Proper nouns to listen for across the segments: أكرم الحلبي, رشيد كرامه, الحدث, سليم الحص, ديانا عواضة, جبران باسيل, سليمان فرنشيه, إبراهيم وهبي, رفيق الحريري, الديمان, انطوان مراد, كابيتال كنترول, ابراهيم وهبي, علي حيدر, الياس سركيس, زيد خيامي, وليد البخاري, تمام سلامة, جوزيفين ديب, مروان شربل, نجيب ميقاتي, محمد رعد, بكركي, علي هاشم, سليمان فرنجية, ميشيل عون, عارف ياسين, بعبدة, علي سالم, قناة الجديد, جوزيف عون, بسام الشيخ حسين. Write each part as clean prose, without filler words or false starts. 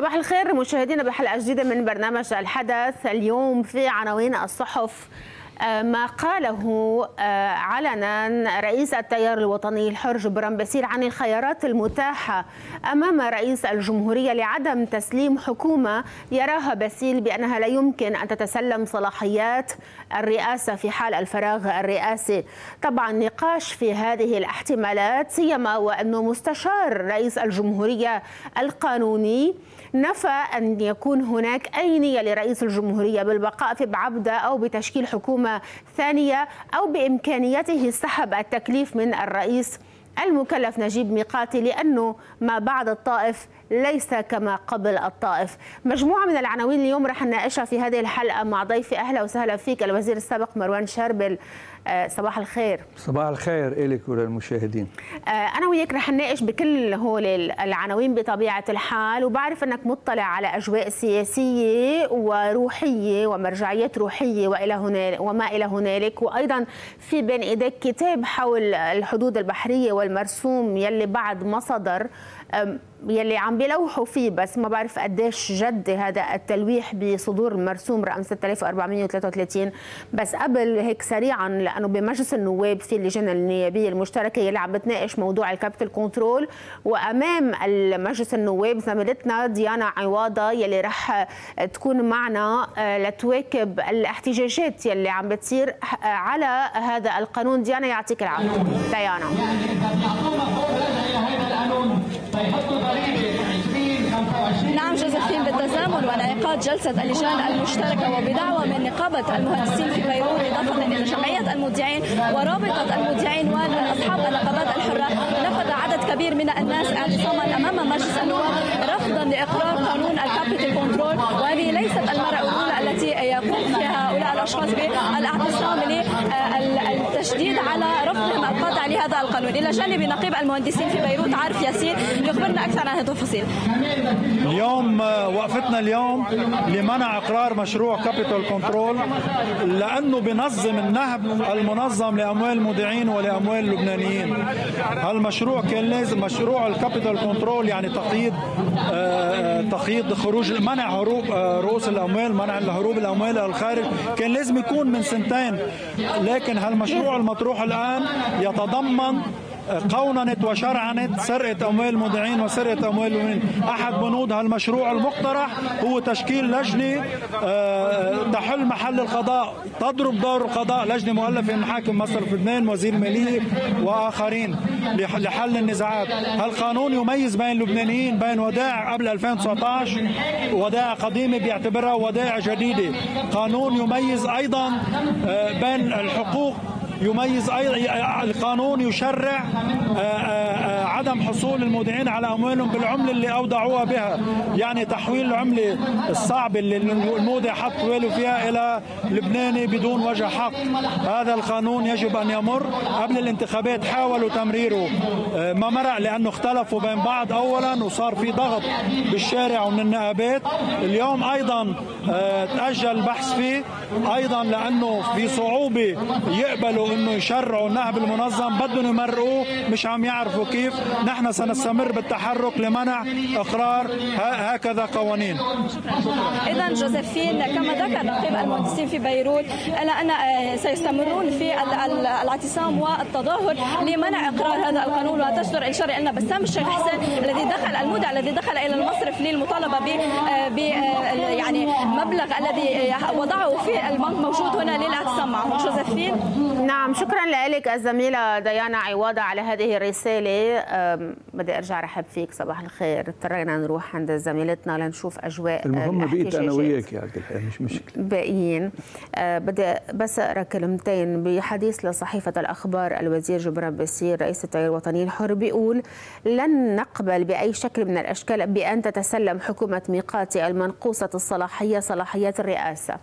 صباح الخير مشاهدينا بحلقة جديدة من برنامج الحدث. اليوم في عناوين الصحف ما قاله علنا رئيس التيار الوطني الحر جبران باسيل عن الخيارات المتاحة أمام رئيس الجمهورية لعدم تسليم حكومة يراها باسيل بأنها لا يمكن أن تتسلم صلاحيات الرئاسة في حال الفراغ الرئاسي. طبعا نقاش في هذه الاحتمالات، سيما وأنه مستشار رئيس الجمهورية القانوني نفى أن يكون هناك أي نية لرئيس الجمهورية بالبقاء في بعبدة أو بتشكيل حكومة ثانية أو بإمكانيته سحب التكليف من الرئيس المكلف نجيب ميقاتي، لأنه ما بعد الطائف ليس كما قبل الطائف. مجموعة من العناوين اليوم رح نناقشها في هذه الحلقة مع ضيفي. أهلا وسهلا فيك الوزير السابق مروان شربل، صباح الخير. صباح الخير إليك وللمشاهدين. أنا وياك رح نناقش بكل هول العناوين بطبيعة الحال، وبعرف أنك مطلع على أجواء سياسية وروحية ومرجعيات روحية وإلى هنا وما إلى هنالك، وأيضا في بين إيديك كتاب حول الحدود البحرية والمرسوم يلي بعد ما صدر يلي عم بيلوحوا فيه، بس ما بعرف قديش جد هذا التلويح بصدور المرسوم رقم 6433. بس قبل هيك سريعا، لانه بمجلس النواب في اللجنه النيابيه المشتركه يلي عم بتناقش موضوع الكابيتال كنترول، وامام المجلس النواب زميلتنا ديانا عواضة يلي رح تكون معنا لتواكب الاحتجاجات يلي عم بتصير على هذا القانون. ديانا يعطيك العافيه. ديانا نعم جوزيفين، بالتزامن وانعقاد جلسة اللجان المشتركة وبدعوة من نقابة المهندسين في بيروت إضافة إلى جمعية المودعين ورابطة المودعين وأصحاب النقابات الحرة، نفذ عدد كبير من الناس اعتصاما أمام مجلس النواب رفضا لإقرار قانون الكابيتال كنترول، وهذه ليست المرة الأولى التي يقوم فيها هؤلاء الأشخاص بالاعتصام للتشديد على رفضهم القاطع لهذا القانون. إلى جانب نقيب المهندسين في بيروت عارف ياسين يخبرنا أكثر عن هذه التفاصيل. اليوم وقفتنا اليوم لمنع اقرار مشروع كابيتال كنترول لانه بنظم النهب المنظم لاموال المودعين ولاموال اللبنانيين. هالمشروع كان لازم مشروع الكابيتال كنترول، يعني تقييد خروج منع هروب رؤوس الاموال، منع هروب الاموال الى الخارج، كان لازم يكون من سنتين، لكن هالمشروع المطروح الان يتضمن قوننة وشرعنة سرقة أموال المودعين وسرقة أموال المودعين. أحد بنود هالمشروع المقترح هو تشكيل لجنة تحل محل القضاء، تضرب دور القضاء، لجنة مؤلفة من حاكم مصرف لبنان، وزير مالية وآخرين لحل النزاعات. هالقانون يميز بين اللبنانيين بين ودائع قبل 2019 وودائع قديمة بيعتبرها ودائع جديدة. قانون يميز أيضا بين الحقوق، يميز القانون يشرع عدم حصول المودعين على أموالهم بالعملة اللي أودعوها بها، يعني تحويل العملة الصعبة اللي المودع حط باله فيها إلى لبناني بدون وجه حق. هذا القانون يجب أن يمر. قبل الانتخابات حاولوا تمريره، ما مرق لأنه اختلفوا بين بعض أولا وصار في ضغط بالشارع ومن النقابات. اليوم أيضا تأجل البحث فيه أيضا لأنه في صعوبة يقبلوا انه يشرعوا النهب المنظم، بدهم يمرقوه مش عم يعرفوا كيف. نحن سنستمر بالتحرك لمنع اقرار هكذا قوانين. اذا جوزيفين، كما ذكر نقيب المهندسين في بيروت الا ان سيستمرون في الاعتصام والتظاهر لمنع اقرار هذا القانون، وتشدر الشرع لنا بسام الشيخ حسين الذي دخل المودع الذي دخل الى المصرف للمطالبه ب يعني مبلغ الذي وضعه في البنك موجود هنا للاعتصام معه. جوزيفين نعم، شكرا لك الزميلة ديانا عواضة على هذه الرسالة. بدي أرجع رحب فيك، صباح الخير. اضطرينا نروح عند زميلتنا لنشوف أجواء المهمة. بقيت أنا وياك يا عبد الحليم، مش مشكلة باقيين. بدي بس أقرأ كلمتين بحديث لصحيفة الأخبار. الوزير جبران باسيل رئيس التيار الوطني الحر بيقول: لن نقبل بأي شكل من الأشكال بأن تتسلم حكومة ميقاتي المنقوصة الصلاحية صلاحيات الرئاسة.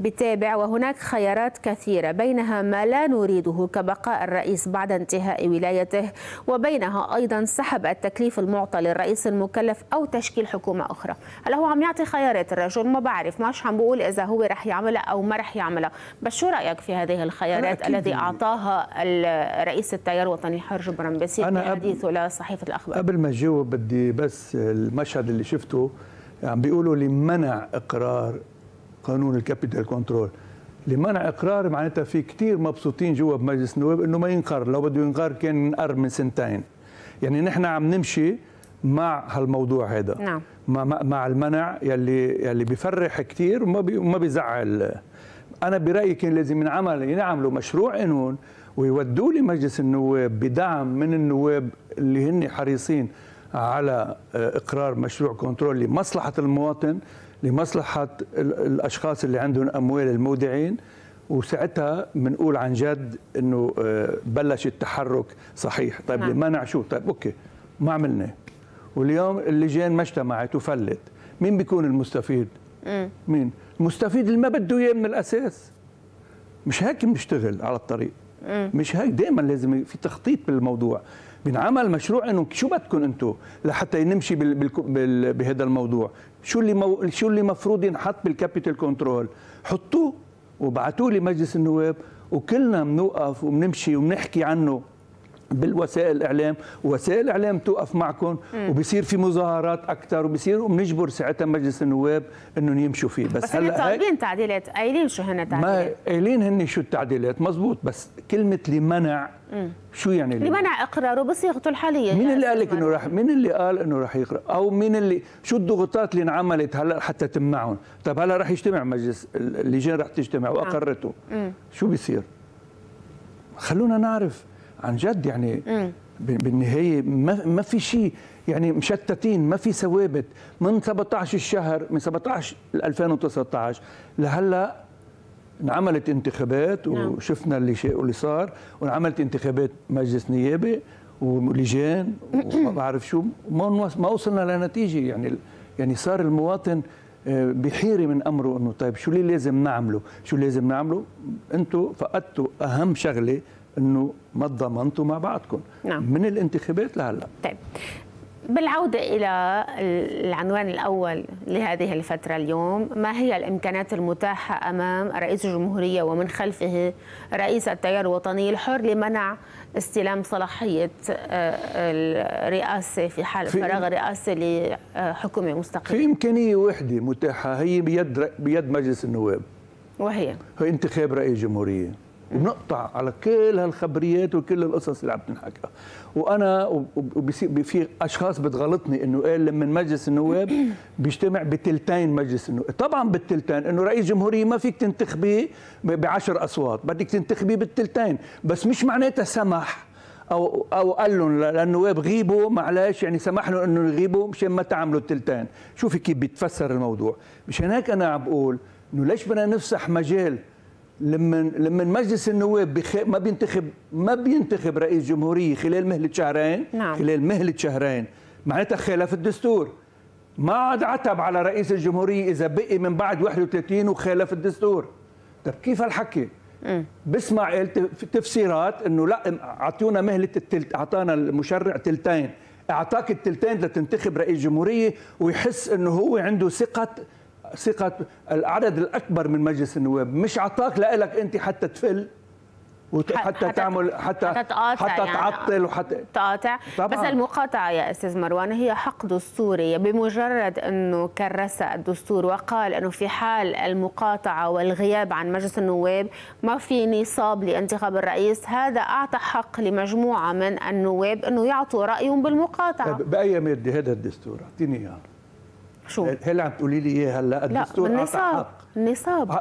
بتابع: وهناك خيارات كثيرة بينها ما لا نريده كبقاء الرئيس بعد انتهاء ولايته، وبينها أيضا سحب التكليف المعطى للرئيس المكلف أو تشكيل حكومة أخرى. هلا هو عم يعطي خيارات الرجل، ما بعرف، ماش عم بقول إذا هو رح يعملها أو ما رح يعملها، بس شو رأيك في هذه الخيارات الذي أعطاها رئيس التيار الوطني الحر جبران باسيل في حديثه لصحيفة الأخبار؟ قبل ما أجاوب بدي بس المشهد اللي شفته يعني بيقولوا لمنع اقرار قانون الكابيتال كنترول. لمنع اقرار معناتها في كثير مبسوطين جوا بمجلس النواب انه ما ينقر، لو بده ينقر كان ينقر من سنتين. يعني نحن عم نمشي مع هالموضوع هذا. نعم. مع المنع يلي بيفرح كثير وما بيزعل. انا برايي كان لازم ينعملوا مشروع قانون ويودوا لمجلس النواب بدعم من النواب اللي هن حريصين على اقرار مشروع كنترول لمصلحه المواطن، لمصلحه الاشخاص اللي عندهم اموال المودعين، وساعتها بنقول عن جد انه بلش التحرك صحيح. طيب نعم. لمنع شو؟ طيب اوكي ما عملناه، واليوم اللجان ما اجتمعت وفلت، مين بيكون المستفيد؟ مين؟ المستفيد اللي ما بده اياه من الاساس. مش هيك بنشتغل على الطريق. مش هيك، دائما لازم في تخطيط بالموضوع، بنعمل مشروع انه شو بدكم انتم لحتى نمشي بهذا الموضوع، شو اللي مفروض ينحط بالكابيتال كنترول، حطوه وبعتوه لمجلس النواب وكلنا بنوقف وبنمشي وبنحكي عنه بالوسائل الاعلام، ووسائل الاعلام توقف معكم وبصير في مظاهرات اكثر وبصير وبنجبر ساعتها مجلس النواب انهم يمشوا فيه. بس هلا طالبين تعديلات، قايلين شو هن تعديلات؟ قايلين هن شو التعديلات، مزبوط، بس كلمه لمنع شو يعني؟ لمنع اقراره بصيغته الحاليه. مين اللي قال لك انه راح، مين اللي قال انه راح يقرا؟ او مين اللي، شو الضغوطات اللي انعملت هلا حتى تمنعهم؟ طيب هلا راح يجتمع مجلس اللجان، راح تجتمع واقرته، شو بيصير؟ خلونا نعرف عن جد يعني. بالنهايه ما في شيء يعني، مشتتين، ما في ثوابت. من 17 الشهر، من 17 2019 لهلا انعملت انتخابات وشفنا اللي صار، وانعملت انتخابات مجلس نيابي ولجان وما بعرف شو، ما وصلنا لنتيجه. يعني صار المواطن بحيري من امره انه طيب شو اللي لازم نعمله؟ شو لازم نعمله؟ انتم فقدتوا اهم شغله، انه ما تضمنتوا مع بعضكم. نعم. من الانتخابات لهلا. طيب بالعوده الى العنوان الاول لهذه الفتره اليوم، ما هي الامكانات المتاحه امام رئيس الجمهوريه ومن خلفه رئيس التيار الوطني الحر لمنع استلام صلاحيه الرئاسه في حال فراغ الرئاسه لحكومه مستقله؟ في امكانيه واحده متاحه، هي بيد مجلس النواب، وهي انتخاب رئيس جمهوريه، ونقطع على كل هالخبريات وكل القصص اللي عم تنحكى. وانا في اشخاص بتغلطني انه قال لما مجلس النواب بيجتمع بثلثين مجلس النواب، طبعا بالثلثين، انه رئيس جمهوريه ما فيك تنتخبيه ب10 اصوات، بدك تنتخبيه بالثلثين، بس مش معناتها سمح او قال لهم للنواب غيبوا، معلش يعني سمح لهم انه يغيبوا مشان ما تعملوا الثلثين. شوفي كيف بيتفسر الموضوع. مشان هيك انا عم بقول انه ليش بدنا نفسح مجال لما مجلس النواب ما بينتخب رئيس جمهوريه خلال مهله شهرين. نعم. خلال مهله شهرين معناتها خالف الدستور. ما عاد عتب على رئيس الجمهوريه اذا بقي من بعد 31 وخالف الدستور. طب كيف هالحكي؟ بسمع تفسيرات انه لا اعطونا مهله الثلث، اعطانا المشرع ثلثين، اعطاك الثلثين لتنتخب رئيس جمهوريه، ويحس انه هو عنده ثقة العدد الأكبر من مجلس النواب، مش عطاك لإلك أنت حتى تفل وحتى تعمل حتى يعني تعطل وحتى تقاطع. بس المقاطعة يا أستاذ مروان هي حق دستوري، بمجرد أنه كرس الدستور وقال أنه في حال المقاطعة والغياب عن مجلس النواب ما في نصاب لانتخاب الرئيس، هذا أعطى حق لمجموعة من النواب أنه يعطوا رأيهم بالمقاطعة. بأي مادة هذا الدستور؟ أعطيني إياه. شو هلا عم تقولي لي ايه هلا؟ الدستور اعطى حق النصاب،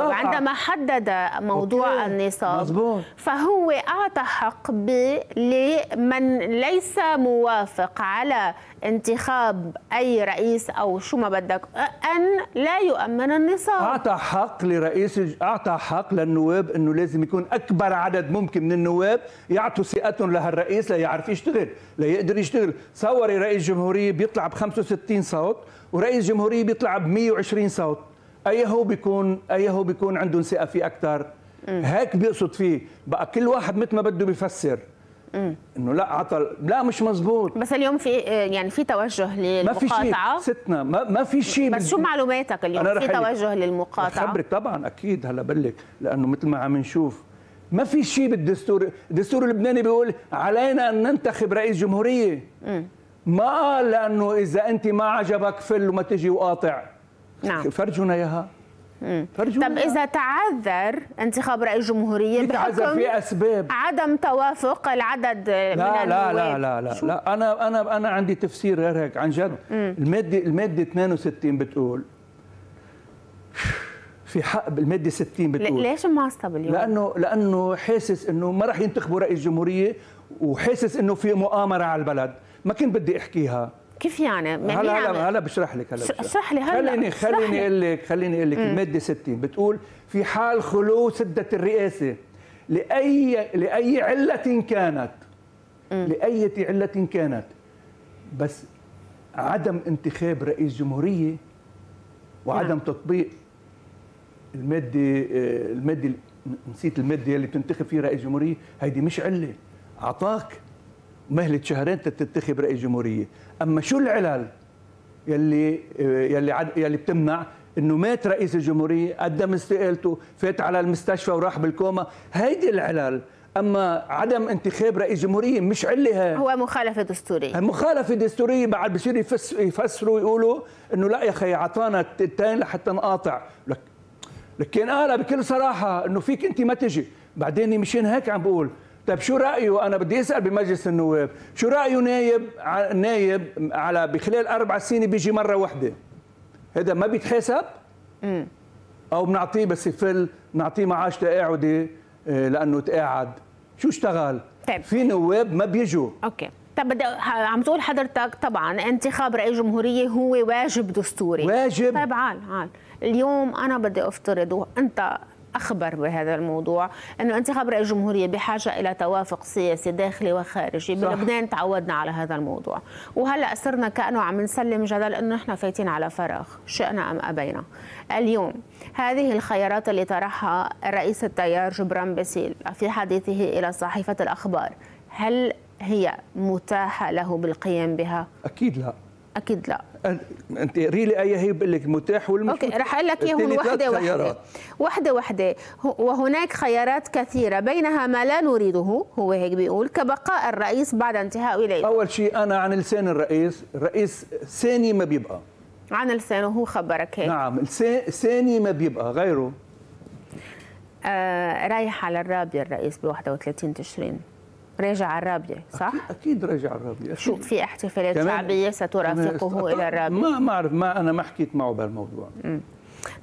عندما حدد موضوع أوكي. النصاب مزبوط. فهو اعطى حق لمن ليس موافق على انتخاب اي رئيس او شو ما بدك ان لا يؤمن النصاب. اعطى حق لرئيس، اعطى حق للنواب انه لازم يكون اكبر عدد ممكن من النواب يعطوا ثقتهم لهالرئيس ليعرف يشتغل، ليقدر يشتغل. صوري رئيس جمهوريه بيطلع ب 65 صوت ورئيس جمهوريه بيطلع ب 120 صوت، أيه هو بيكون عندهم ثقة فيه أكثر. هيك بيقصد فيه، بقى كل واحد مثل ما بده بيفسر إنه لا عطل، لا مش مزبوط. بس اليوم في يعني في توجه للمقاطعة، ما في شيء ستنا، ما في شيء. بس شو معلوماتك اليوم في توجه للمقاطعة؟ خبرك طبعا أكيد. هلا بقلك لأنه مثل ما عم نشوف ما في شيء بالدستور. الدستور اللبناني بيقول علينا أن ننتخب رئيس جمهورية. ما لانه اذا انت ما عجبك فل وما تجي وقاطع. نعم فرجونا اياها. طب اذا تعذر انتخاب رئيس جمهوريه بحكم في اسباب عدم توافق العدد من النواب. لا لا لا لا لا انا عندي تفسير غير هيك عن جد. الماده 62 بتقول في حق بالماده 60 بتقول ليش معصب اليوم؟ لانه حاسس انه ما راح ينتخبوا رئيس جمهوريه وحاسس انه في مؤامره على البلد. ما كنت بدي احكيها. كيف يعني؟ هلا بشرح لك. اشرح لي هلا. خليني اقول لك الماده 60 بتقول في حال خلو سده الرئاسه لاي عله كانت لاي عله كانت، بس عدم انتخاب رئيس جمهوريه وعدم تطبيق الماده نسيت الماده اللي بتنتخب فيها رئيس جمهوريه، هيدي مش عله. اعطاك مهلة شهرين تتخذ رئيس جمهورية. أما شو العلل يلي يلي يلي بتمنع؟ إنه مات رئيس الجمهورية، قدم استقالته، فات على المستشفى وراح بالكوما، هيدي العلل. أما عدم انتخاب رئيس جمهورية مش علة. هو مخالفة دستورية. مخالفة دستورية. بعد بصير يفسروا يقولوا إنه لا يا أخي عطانا التاني لحتى نقاطع. لك كان قالها بكل صراحة إنه فيك أنت ما تجي. بعدين مشان هيك عم بقول طيب شو رأيه؟ أنا بدي أسأل بمجلس النواب، شو رأيه نايب على بخلال 4 سنين بيجي مرة واحدة؟ هذا ما بيتحسب؟ أو بنعطيه بس يفل، بنعطيه معاش تقاعدي لأنه تقاعد، شو اشتغل؟ طيب في نواب ما بيجوا. أوكي، طب عم تقول حضرتك طبعا انتخاب رئيس جمهورية هو واجب دستوري. واجب. طيب عال اليوم أنا بدي أفترض وأنت أخبر بهذا الموضوع أنه انتخاب رئيس جمهورية بحاجة إلى توافق سياسي داخلي وخارجي. بلبنان تعودنا على هذا الموضوع وهلأ صرنا كأنه عم نسلم جدل أنه نحن فايتين على فراغ شئنا أم أبينا. اليوم هذه الخيارات اللي طرحها رئيس التيار جبران باسيل في حديثه إلى صحيفة الأخبار هل هي متاحة له بالقيام بها؟ أكيد لا. أكيد لا. أنت قري لي أي هي بقول لك متاح والمش متاح. أوكي رح أقول لك إياهم وحدة وحدة. وهناك خيارات كثيرة بينها ما لا نريده، هو هيك بيقول، كبقاء الرئيس بعد انتهاء إليه. أول شيء أنا عن لسان الرئيس، الرئيس ثاني ما بيبقى. عن لسانه هو خبرك هيك. نعم ثاني ما بيبقى غيره. رايح على الرابية الرئيس ب 31 تشرين. راجع على الرابية صح؟ أكيد راجع على الرابية. شو في احتفالات شعبية سترافقه إلى الرابية؟ ما أعرف، ما أنا ما حكيت معه بهالموضوع.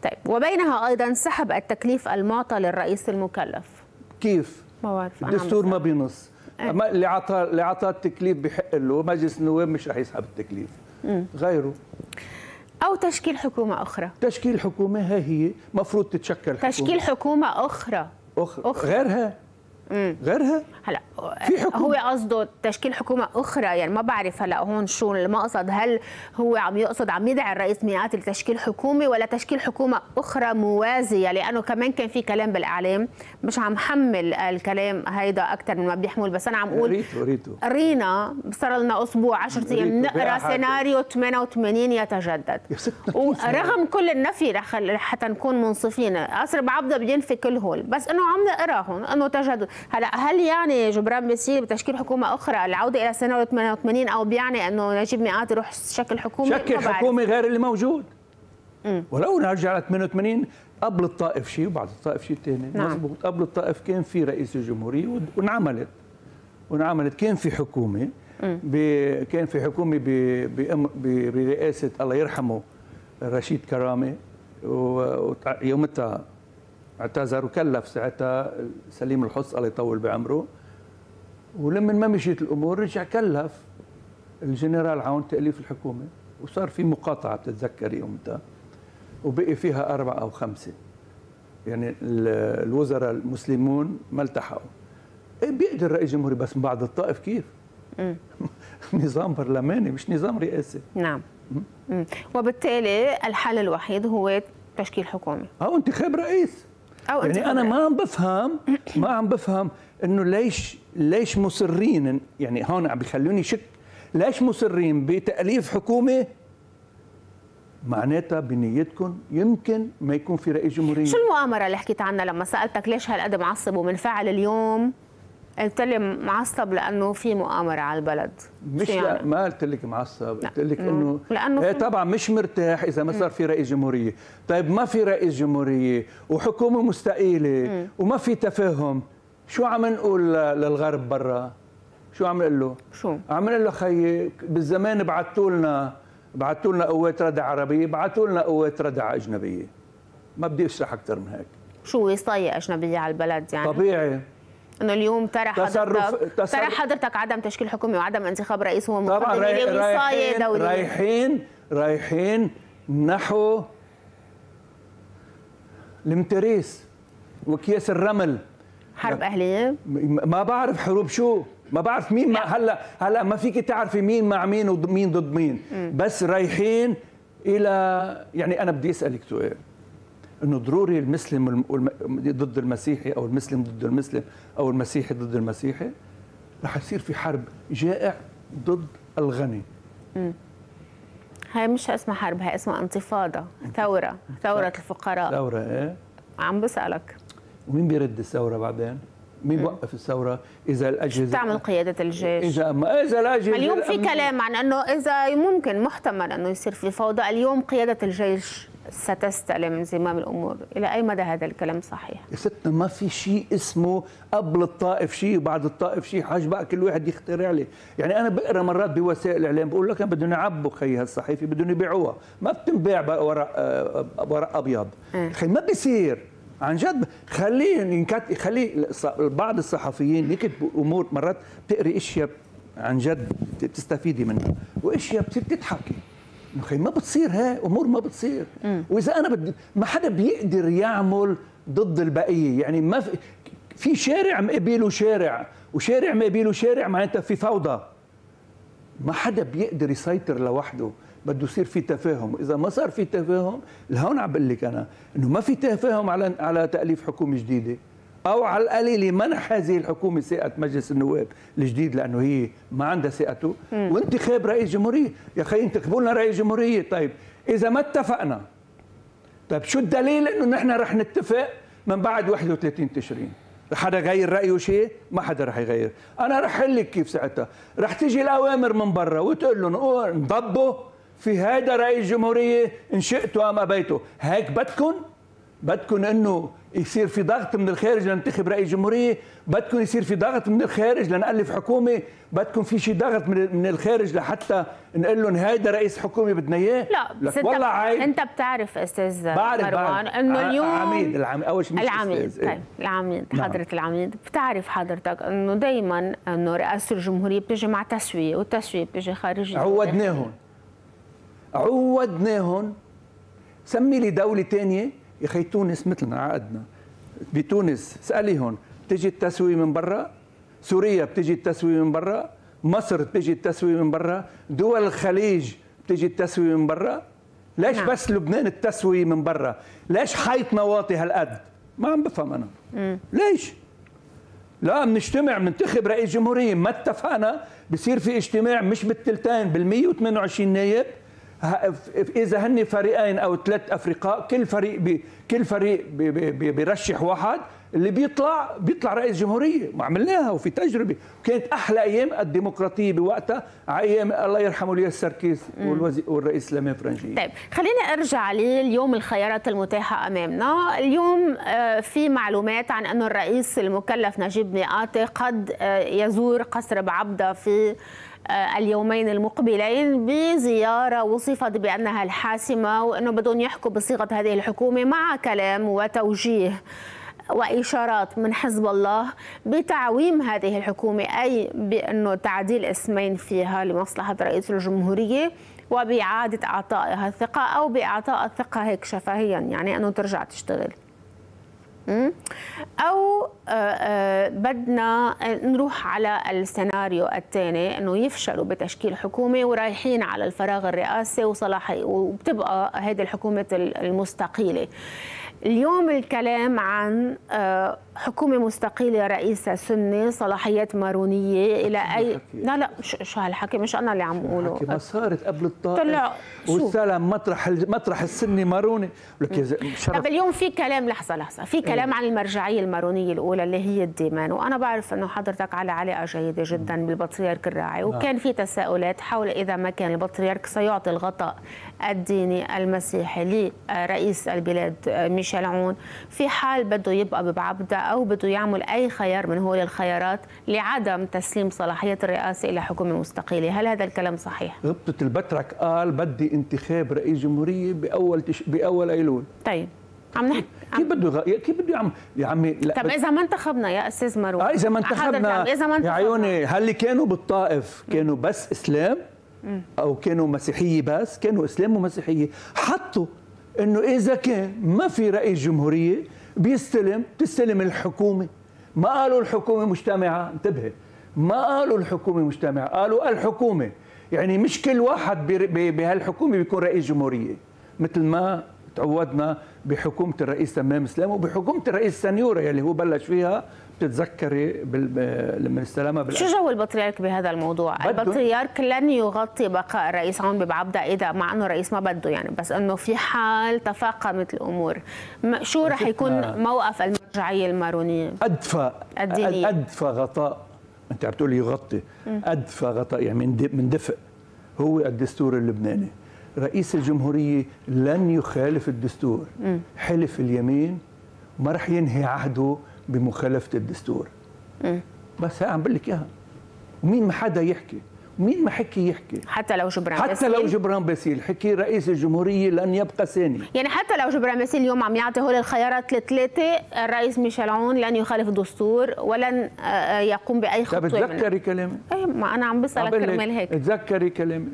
طيب وبينها أيضا سحب التكليف المعطى للرئيس المكلف. كيف؟ ما بعرف. الدستور ما بينص. اللي عطاه التكليف بحق له، مجلس النواب مش رح يسحب التكليف. غيره. أو تشكيل حكومة أخرى. تشكيل حكومة هي مفروض تتشكل حكومة. تشكيل حكومة أخرى. غيرها. غيرها هلا هو قصده تشكيل حكومه اخرى، يعني ما بعرف هلا هون شو المقصد، هل هو عم يقصد عم يدعي الرئيس ميقاتي لتشكيل حكومه ولا تشكيل حكومه اخرى موازيه؟ لانه كمان كان في كلام بالاعلام، مش عم حمل الكلام هيدا اكثر من ما بيحمل، بس انا عم اقول قرينا صار لنا اسبوع 10 ايام نقرا سيناريو 88 يتجدد، ورغم كل النفي حتى نكون منصفين قصر بعبده بينفي كل هول، بس انه عم نقراهم انه تجدد. هلا هل يعني جبران باسيل بتشكيل حكومه اخرى العوده الى سنه 88 او بيعني انه نجيب ميقاتي يروح شكل حكومه؟ شكل حكومه غير اللي موجود. ولو نرجع ل 88 قبل الطائف شيء وبعد الطائف شيء ثاني. نعم. مضبوط. قبل الطائف كان في رئيس الجمهوريه وانعملت كان في حكومه برئاسه الله يرحمه رشيد كرامه، ويومتها اعتذر وكلف ساعتها سليم الحص الله يطول بعمره، ولما ما مشيت الامور رجع كلف الجنرال عون تاليف الحكومه، وصار في مقاطعه بتتذكري يومتها وبقي فيها 4 أو 5، يعني الوزراء المسلمون ما التحقوا. بيقدر رئيس جمهوري بس من بعد الطائف كيف؟ نظام برلماني مش نظام رئاسي. نعم. وبالتالي الحل الوحيد هو تشكيل حكومه او انتخاب رئيس. يعني أنا ما عم بفهم إنه ليش مصرين، يعني هون عم بيخلوني شك، ليش مصرين بتأليف حكومة؟ معناتها بنيتكم يمكن ما يكون في رئيس جمهورية. شو المؤامرة اللي حكيت عنها لما سألتك ليش هالقد معصب ومنفعل اليوم؟ بالتالي معصب لانه في مؤامره على البلد. مش يعني؟ ما قلت لك معصب، قلت لك انه ايه طبعا مش مرتاح اذا ما صار في رئيس جمهوريه. طيب ما في رئيس جمهوريه وحكومه مستقيله وما في تفاهم، شو عم نقول للغرب برا؟ شو عم نقول له؟ شو عم نقول له؟ خيي بالزمان بعثوا لنا قوات ردع عربيه، بعثوا لنا قوات ردع اجنبيه. ما بدي اشرح اكثر من هيك. شو وصايه اجنبيه على البلد يعني؟ طبيعي انه اليوم ترى حضرتك عدم تشكيل حكومي وعدم انتخاب رئيس هو مقدم لوصايه دوليه. رايحين نحو المتريس واكياس الرمل، حرب اهليه، ما بعرف حروب شو، ما بعرف مين مع هلا ما فيك تعرفي مين مع مين ومين ضد مين. بس رايحين الى، يعني انا بدي اسالك سؤال، انه ضروري المسلم ضد المسيحي او المسلم ضد المسلم او المسيحي ضد المسيحي؟ رح يصير في حرب جائع ضد الغني. هاي مش اسمها حرب، هاي اسمها انتفاضه، ثوره الفقراء. ثوره ايه؟ عم بسالك. ومين بيرد الثوره بعدين؟ مين وقف الثوره اذا الاجهزه بتعمل قياده الجيش؟ اذا الاجهزه اليوم في كلام عن انه اذا ممكن محتمل انه يصير في فوضى، اليوم قياده الجيش ستستلم زمام الامور، الى اي مدى هذا الكلام صحيح؟ يا ستنا ما في شيء اسمه قبل الطائف شيء وبعد الطائف شيء، حاج بقى كل واحد يخترع لي، يعني انا بقرا مرات بوسائل الاعلام بقول لك بدهم يعبوا خي هالصحيفه، بدهم يبيعوها، ما بتنباع بقى ورق ابيض، خي ما بيصير عن جد. خلي بعض الصحفيين يكتبوا امور، مرات بتقري اشياء عن جد بتستفيدي منها واشياء بتصير تضحكي، اخي ما بتصير هاي امور، ما بتصير. واذا انا بدي، ما حدا بيقدر يعمل ضد البقيه، يعني ما في شارع مقابله شارع وشارع مقابله شارع، معناتها في فوضى، ما حدا بيقدر يسيطر لوحده، بده يصير في تفاهم. واذا ما صار في تفاهم، لهون عم بقول لك انا انه ما في تفاهم على تاليف حكومه جديده، او على القليله منح هذه الحكومه ثقه مجلس النواب الجديد لانه هي ما عندها ثقته، وانتخاب رئيس جمهوريه. يا اخي انتخبوا لنا رئيس جمهوريه. طيب اذا ما اتفقنا، طيب شو الدليل انه نحن رح نتفق من بعد 31 تشرين؟ حدا غير رايه شيء؟ ما حدا رح يغير. انا رح اقول لك كيف ساعتها، رح تيجي الاوامر من برا وتقول لهم انضبوا في هيدا رئيس جمهوريه ان شئتوا ام ابيتوا. هيك بدكن انه يصير في ضغط من الخارج لننتخب رئيس جمهوريه؟ بدكم يصير في ضغط من الخارج لنألف حكومه؟ بدكم في شيء ضغط من الخارج لحتى نقول لهم هيدا رئيس حكومه بدنا اياه؟ لا والله عيب. انت بتعرف استاذ مروان انه اليوم العميد نعم. حضره العميد، بتعرف حضرتك انه دائما انه رئاسه الجمهوريه بتجي مع تسويه، والتسويه بتجي خارجيه. عودناهم سمي لي دوله ثانيه يا اخي، تونس مثلنا، عقدنا بتونس، اساليهم بتجي التسويه من برا، سوريا بتجي التسويه من برا، مصر بتجي التسويه من برا، دول الخليج بتجي التسويه من برا، ليش نعم. بس لبنان التسويه من برا؟ ليش حيط مواطي هالقد؟ ما عم بفهم انا ليش؟ لا بنجتمع بننتخب رئيس جمهوريه، ما اتفقنا بصير في اجتماع مش بالثلثين بال128 نائب، إذا هن فريقين أو ثلاث أفرقاء، كل فريق بيرشح واحد، اللي بيطلع رئيس جمهورية. وعملناها وفي تجربة، وكانت أحلى أيام الديمقراطية بوقتها، أيام الله يرحمه الياس سركيس والرئيس سليمان فرنشيه. طيب خليني أرجع اليوم الخيارات المتاحة أمامنا، اليوم في معلومات عن أنه الرئيس المكلف نجيب ميقاتي قد يزور قصر بعبدة في اليومين المقبلين بزيارة وصفت بأنها الحاسمة، وأنه بدهم يحكوا بصيغة هذه الحكومة، مع كلام وتوجيه وإشارات من حزب الله بتعويم هذه الحكومة، أي بأنه تعديل اسمين فيها لمصلحة رئيس الجمهورية وبإعادة إعطائها الثقة، أو بإعطاء الثقة هيك شفهيا، يعني أنه ترجع تشتغل، أو بدنا نروح على السيناريو الثاني أنه يفشلوا بتشكيل حكومة ورايحين على الفراغ الرئاسي وصلاحي، وبتبقى هذه الحكومة المستقيلة. اليوم الكلام عن حكومة مستقيلة، رئيسها سني، صلاحيات مارونية، إلى أي لا شو هالحكي، مش أنا اللي عم أقوله، ما صارت قبل الطائف طلع والسلام مطرح السني ماروني. طب اليوم في كلام لحظة في كلام عن المرجعية المارونية الأولى اللي هي الديمان، وأنا بعرف إنه حضرتك على علاقة جيدة جدا بالبطريرك الراعي، وكان في تساؤلات حول إذا ما كان البطريرك سيعطي الغطاء الديني المسيحي لرئيس البلاد ميشيل عون في حال بده يبقى ببعبدة أو بده يعمل أي خيار من هول الخيارات لعدم تسليم صلاحية الرئاسة إلى حكومة مستقلة. هل هذا الكلام صحيح؟ غبطة البترك قال بدي انتخاب رئيس جمهورية بأول أيلول. طيب عم نحكي كيف بده يعمل يا عمي؟ طب إذا ما انتخبنا يا أستاذ مروان، إذا ما انتخبنا يا عيوني، هل اللي كانوا بالطائف كانوا بس إسلام أو كانوا مسيحية؟ بس كانوا إسلام ومسيحية، حطوا إنه إذا كان ما في رئيس جمهورية تستلم الحكومة. ما قالوا الحكومة مجتمعة، انتبه، ما قالوا الحكومة مجتمعة، قالوا الحكومة، يعني مش كل واحد بهالحكومة بيكون رئيس جمهورية، مثل ما تعودنا بحكومة الرئيس تمام سلامة وبحكومة الرئيس سنيورة يلي هو بلش فيها، بتتذكري لما استلمها بالأسفل. شو جو البطريرك بهذا الموضوع؟ البطريرك لن يغطي بقاء الرئيس عون ببعبدة إذا، مع أنه الرئيس ما بده يعني، بس أنه في حال تفاقمت الأمور، شو رح يكون موقف المرجعية المارونية؟ أدفى غطاء، أنت عم تقولي يغطي، أدفى غطاء يعني من دفء، هو الدستور اللبناني. رئيس الجمهورية لن يخالف الدستور، حلف اليمين وما رح ينهي عهده بمخالفة الدستور. بس عم بقول لك اياها، ومين ما حدا يحكي، ومين ما حكي يحكي، حتى لو جبران باسيل حكي رئيس الجمهورية لن يبقى ثاني، يعني حتى لو جبران باسيل اليوم عم يعطي هول الخيارات الثلاثة، الرئيس ميشيل عون لن يخالف الدستور ولن يقوم بأي خطوة. تذكري كلامي، اي ما أنا عم بسألك كرمال هيك، تذكري كلامي،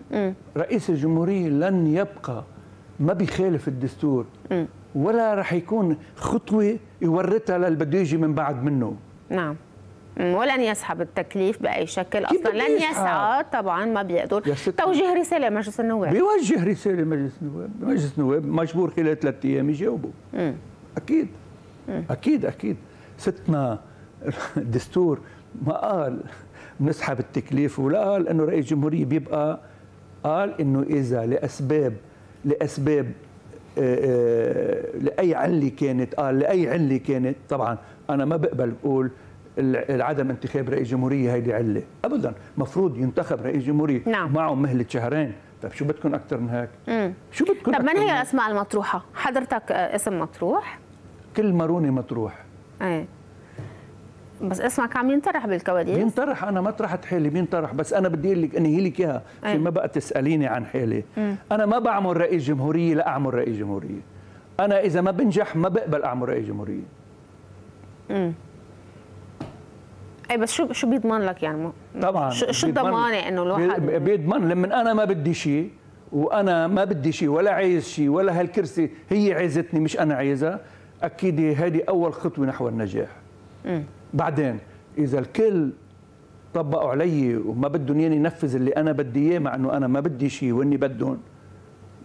رئيس الجمهورية لن يبقى ما بيخالف الدستور، ولا رح يكون خطوة يورثها للي بده يجي من بعد منه. نعم، ولن يسحب التكليف بأي شكل، أصلا لن يسعى، طبعا ما بيقدر. توجيه رسالة مجلس النواب، بيوجه رسالة مجلس النواب، مجلس النواب مجبور خلال 3 أيام يجاوبوا. أكيد. أكيد أكيد ستنا الدستور ما قال نسحب التكليف، ولا قال إنه رئيس الجمهورية بيبقى، قال إنه إذا لأسباب لأي علة كانت، قال لأي علة كانت. طبعا أنا ما بقبل أقول عدم انتخاب رئيس جمهورية هيدي علة أبدا، مفروض ينتخب رئيس جمهورية، نعم، معه مهلة شهرين. طيب شو بدكم أكثر من هيك؟ شو بدكم؟ طب من هي الأسماء المطروحة؟ حضرتك اسم مطروح؟ كل ماروني مطروح. إيه بس اسمك عم ينطرح بالكواليس. ينطرح، انا ما طرحت حالي، بينطرح، بس انا بدي اقول لك انهي لك اياها عشان ما بقى تساليني عن حالي. انا ما بعمل رئيس جمهوريه لاعمل رئيس جمهوريه، انا اذا ما بنجح ما بقبل اعمل رئيس جمهوريه. اي بس شو بيضمن لك يعني؟ طبعا شو الضمانه انه الواحد بيضمن لما انا ما بدي شيء، وانا ما بدي شيء ولا عايز شيء، ولا هالكرسي هي عايزتني مش انا عايزها. اكيد هذه اول خطوه نحو النجاح. بعدين إذا الكل طبقوا علي وما بدهم ياني نفذ اللي أنا بدي إياه، مع إنه أنا ما بدي شيء وإني بدهم،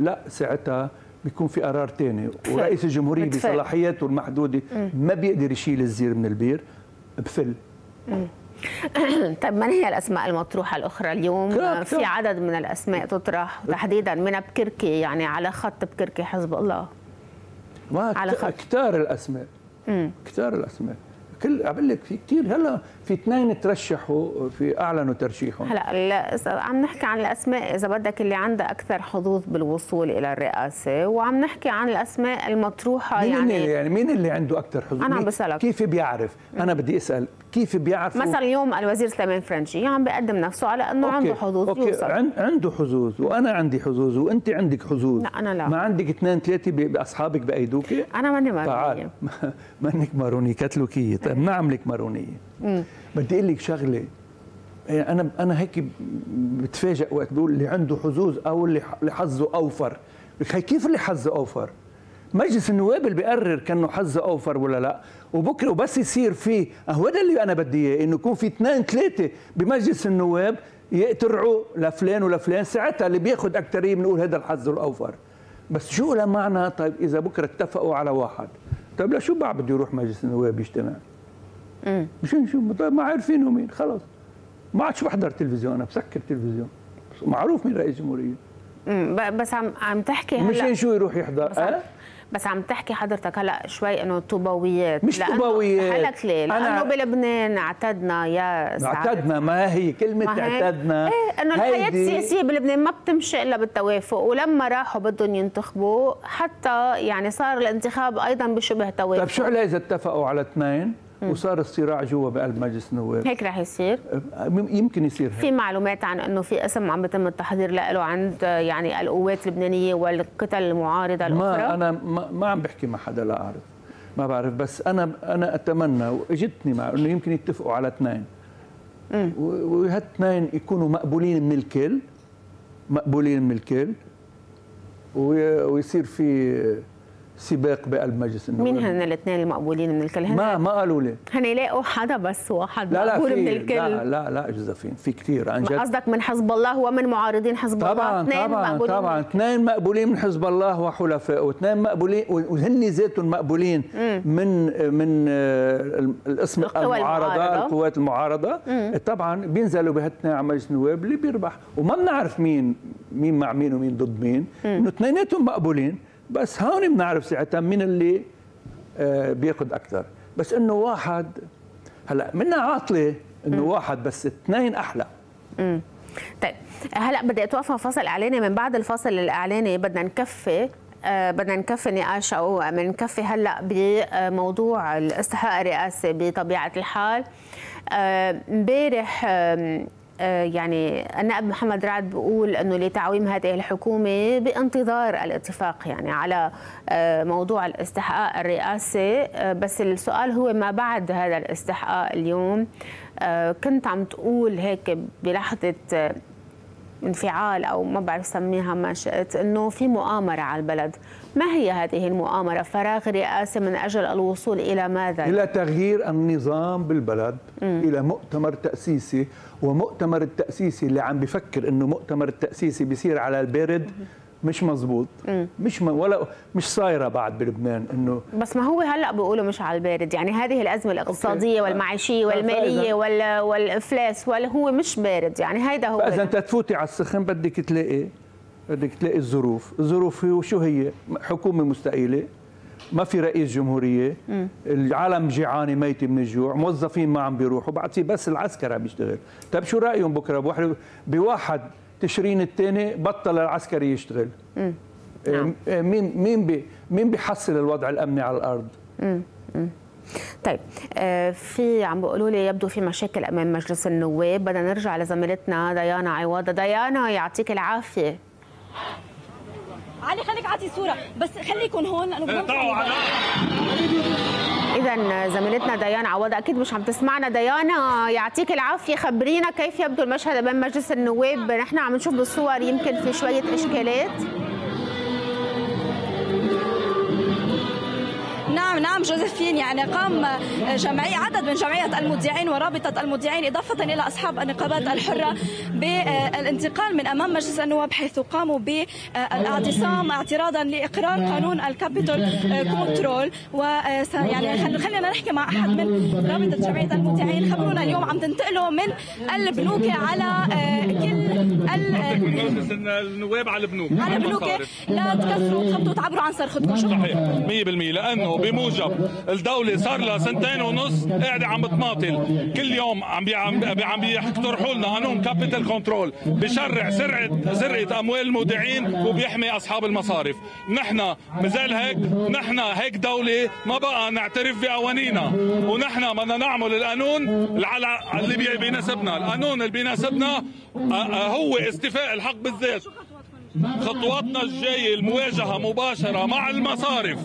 لا ساعتها بيكون في قرار ثاني، ورئيس الجمهورية بصلاحياته المحدودة ما بيقدر يشيل الزير من البير، بفل. طيب من هي الأسماء المطروحة الأخرى اليوم؟ في عدد من الأسماء تطرح، تحديدا من بكركي، يعني على خط بكركي حزب الله، على خط كتار الأسماء، كتار الأسماء. كل عم بقول لك في كثير. هلا في 2 ترشحوا، في اعلنوا ترشيحهم. هلا عم نحكي عن الاسماء اذا بدك اللي عندها اكثر حظوظ بالوصول الى الرئاسه، وعم نحكي عن الاسماء المطروحه. يعني مين اللي عنده اكثر حظوظ؟ انا عم بسالك كيف بيعرف؟ انا بدي اسال كيف بيعرف؟ مثلا اليوم الوزير سليمان فرنشيه عم بيقدم نفسه على انه عنده حظوظ. عنده حظوظ، وانا عندي حظوظ، وانت عندك حظوظ. لا انا لا، ما عندك 2 3 باصحابك بايدوكي. انا ماني مارونيه. تعال مانك مارونيه، كتلوكيه. طيب ما عم لك مارونيه. بدي اقول لك شغله، يعني انا هيك بتفاجئ وقت بقول اللي عنده حظوظ او اللي حظه اوفر. لك هي كيف اللي حظه اوفر؟ مجلس النواب اللي بيقرر كانه حظه اوفر ولا لا، وبكره وبس يصير فيه هذا اللي انا بدي اياه، انه يكون في 2 3 بمجلس النواب يقترعوا لفلان ولفلان، ساعتها اللي بياخذ اكثريه بنقول هذا الحظ الاوفر. بس شو له معنى؟ طيب اذا بكره اتفقوا على واحد، طيب لشو بعد بده يروح مجلس النواب يجتمع؟ مش نشوف. طيب ما عارفينه مين، خلاص ما عادش بحضر تلفزيون، انا بسكر تلفزيون، معروف مين رئيس جمهوريه. بس عم تحكي هلا مش شو يروح يحضر. بس عم تحكي حضرتك هلا شوي انه طوباويات، مش طوباويات حلك ليه؟ لانه بلبنان اعتدنا يا سعادة، اعتدنا، ما هي كلمه ما اعتدنا، ايه انه الحياه السياسيه بلبنان ما بتمشي الا بالتوافق، ولما راحوا بدهم ينتخبوا حتى يعني صار الانتخاب ايضا بشبه توافق. طيب شو عليه اذا اتفقوا على اثنين وصار الصراع جوا بقلب مجلس النواب؟ هيك رح يصير، يمكن يصير هيك. في معلومات عن انه في اسم عم بيتم التحضير له عند يعني القوات اللبنانيه والقتل المعارضه الاخرى. ما انا ما عم بحكي مع حدا، لا اعرف، ما بعرف، بس انا اتمنى واجتني مع انه يمكن يتفقوا على اثنين، وهالاثنين يكونوا مقبولين من الكل، مقبولين من الكل، ويصير في سباق بقلب مجلس النواب. مين هن الاثنين المقبولين من الكل؟ ما قالوا لي هنلاقوا حدا بس واحد مقبول من الكل. لا جوزيفين، في كثير عن جد. قصدك من حزب الله ومن معارضين حزب الله؟ طبعا اثنين مقبولين من حزب الله وحلفائه، واثنين مقبولين وهن ذاتهم مقبولين من الاسم المعارضه، القوات المعارضه. طبعا بينزلوا بهالاثنين على مجلس النواب اللي بيربح، وما بنعرف مين مع مين ومين ضد مين، انه اثنيناتهم مقبولين، بس هون بنعرف ساعتها مين اللي بياخذ اكثر. بس انه واحد هلا منا عاطله، انه واحد بس، اثنين احلى. طيب هلا بدي اتوقف فاصل اعلاني، من بعد الفاصل الاعلاني بدنا نكفي نقاش او بنكفي هلا بموضوع الاستحقاق الرئاسي بطبيعه الحال. امبارح يعني النائب محمد رعد بيقول انه لتعويم هذه الحكومه بانتظار الاتفاق يعني على موضوع الاستحقاق الرئاسي، بس السؤال هو ما بعد هذا الاستحقاق اليوم. كنت عم تقول هيك بلحظه انفعال او ما بعرف سميها ما شئت انه في مؤامره على البلد، ما هي هذه المؤامره؟ فراغ رئاسي من اجل الوصول الى ماذا؟ الى تغيير النظام بالبلد، الى مؤتمر تاسيسي، ومؤتمر التاسيسي اللي عم بفكر انه مؤتمر التاسيسي بيصير على البارد مش مزبوط، مش صايره بعد بلبنان انه. بس ما هو هلا بيقولوا مش على البارد، يعني هذه الازمه الاقتصاديه والمعيشيه والماليه والافلاس، ولا هو مش بارد يعني هيدا هو. فاذا انت تفوتي على السخن بدك تلاقي الظروف شو هي؟ حكومه مستقيله، ما في رئيس جمهوريه، العالم جيعانه ميته من الجوع، موظفين ما عم بيروحوا، بعد في بس العسكر عم يشتغل. طيب شو رايهم بكره بواحد تشرين الثاني بطل العسكري يشتغل؟ مين بيحصل الوضع الامني على الارض؟ طيب في عم بيقولوا لي يبدو في مشاكل امام مجلس النواب، بدنا نرجع لزميلتنا ديانا عواضة. ديانا يعطيك العافيه. علي خليك اعطي صوره بس، خليكم هون لانه بدنا. اذا زميلتنا ديانا عواضة اكيد مش عم تسمعنا. ديانا يعطيك العافيه، خبرينا كيف يبدو المشهد امام مجلس النواب، نحن عم نشوف بالصور يمكن في شويه اشكالات. نعم جوزيفين، يعني قام عدد من جمعية المذيعين ورابطة المذيعين إضافة إلى أصحاب النقابات الحرة بالانتقال من أمام مجلس النواب، حيث قاموا بالاعتصام اعتراضا لإقرار قانون الكابيتول كنترول. ويعني خلينا نحكي مع أحد من رابطة جمعية المذيعين، خبرونا اليوم عم تنتقلوا من البنوكة على مجلس النواب على البنوكة، لا تكسروا خطوط، تعبروا عن صرختكم. صحيح 100%، لأنه بموجب الدولة صار لها سنتين ونص قاعدة عم بتماطل، كل يوم عم بيقترحوا لنا قانون كابيتال كنترول بشرع سرقة أموال المودعين وبيحمي أصحاب المصارف. نحن مازال هيك، نحن هيك دولة ما بقى نعترف بقوانينا، ونحن بدنا نعمل القانون اللي بيناسبنا. القانون اللي بيناسبنا هو استيفاء الحق بالذات. خطواتنا الجاية المواجهة مباشرة مع المصارف،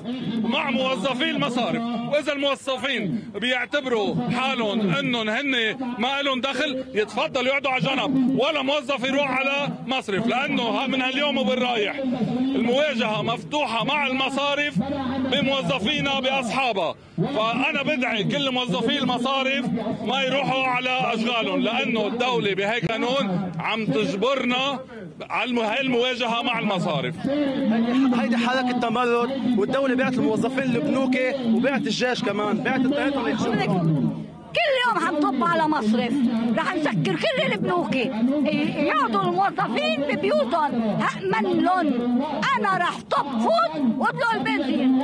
مع موظفي المصارف، وإذا الموظفين بيعتبروا حالهم أنهم هن ما لهم دخل يتفضلوا يقعدوا على جنب، ولا موظف يروح على مصرف، لأنه من هاليوم وبالرايح المواجهة مفتوحة مع المصارف بموظفينا بأصحابها. فأنا بدعي كل موظفي المصارف ما يروحوا على أشغالهم، لأنه الدولة بهيك قانون عم تجبرنا على هالمواجهة مع المصارف. هيدي حركة تمرد، والدولة بعت الموظفين البنوكي وبعت الجيش كمان، بعت الطيارات. كل يوم هنطب على مصرف، رح نسكر كل البنوك، يقعدوا الموظفين ببيوتهم هأمن لهم. أنا رح طب فوت وادلوا البنزين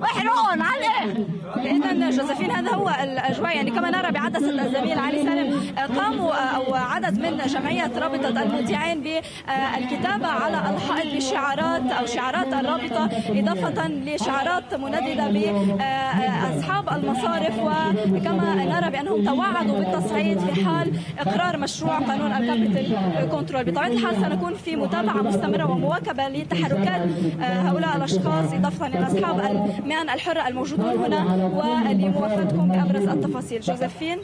واحرقهم على الآخر. إذا جوزيفين هذا هو الأجواء، يعني كما نرى بعدسة الزميل علي سالم قاموا أو عدد من جمعية رابطة المودعين بالكتابة على الحائط بشعارات أو شعارات الرابطة إضافة لشعارات منددة بأصحاب المصارف، وكما نرى بأنهم توعدوا بالتصعيد في حال إقرار مشروع قانون الكابيتال كنترول. بطبيعة الحال سنكون في متابعة مستمرة ومواكبة لتحركات هؤلاء الأشخاص إضافة لأصحاب المهن الحرة الموجودون هنا ولموافتكم بأبرز التفاصيل. جوزيفين.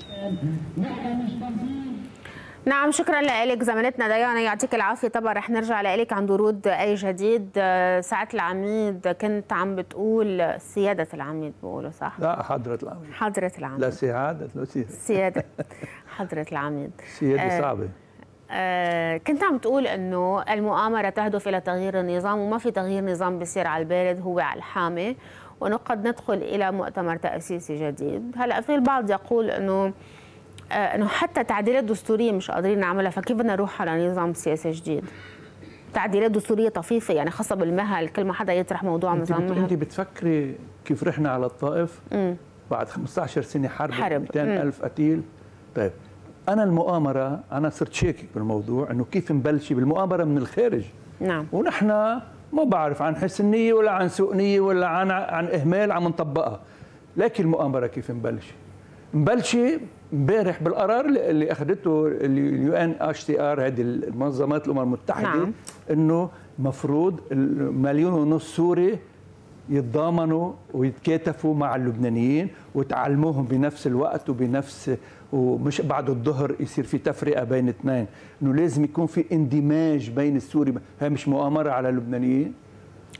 نعم شكرا لك زميلتنا ديانا، يعطيك العافيه. طبعا رح نرجع لك عن ورود اي جديد. سعاده العميد كنت عم بتقول سياده العميد، بقولوا صح؟ لا حضره العميد. حضره العميد لا سعاده لا سياده حضره العميد سياده صعبه. كنت عم تقول انه المؤامره تهدف الى تغيير النظام وما في تغيير نظام بيصير على البارد، هو على الحامي، وانه قد ندخل الى مؤتمر تاسيسي جديد. هلا في البعض يقول انه حتى تعديلات دستوريه مش قادرين نعملها، فكيف بدنا نروح على نظام سياسي جديد؟ تعديلات دستوريه طفيفه يعني خاصه بالمهل، كل ما حدا يطرح موضوع نظام مهل. انت بتفكري كيف رحنا على الطائف بعد 15 سنه حرب 200,000 قتيل؟ طيب انا المؤامره، انا صرت شاكك بالموضوع انه كيف نبلش بالمؤامره من الخارج. نعم ونحن ما بعرف عن حسن نيه ولا عن سوء نيه ولا عن اهمال عم نطبقها، لكن المؤامره كيف نبلش؟ مبلشة امبارح بالقرار اللي اخذته اليو ان اتش تي ار، هذه المنظمات الامم المتحده. نعم. انه مفروض 1.5 مليون سوري يتضامنوا ويتكاتفوا مع اللبنانيين وتعلموهم بنفس الوقت وبنفس، ومش بعد الظهر يصير في تفرقه بين اثنين، انه لازم يكون في اندماج بين السوري. هي مش مؤامره على اللبنانيين؟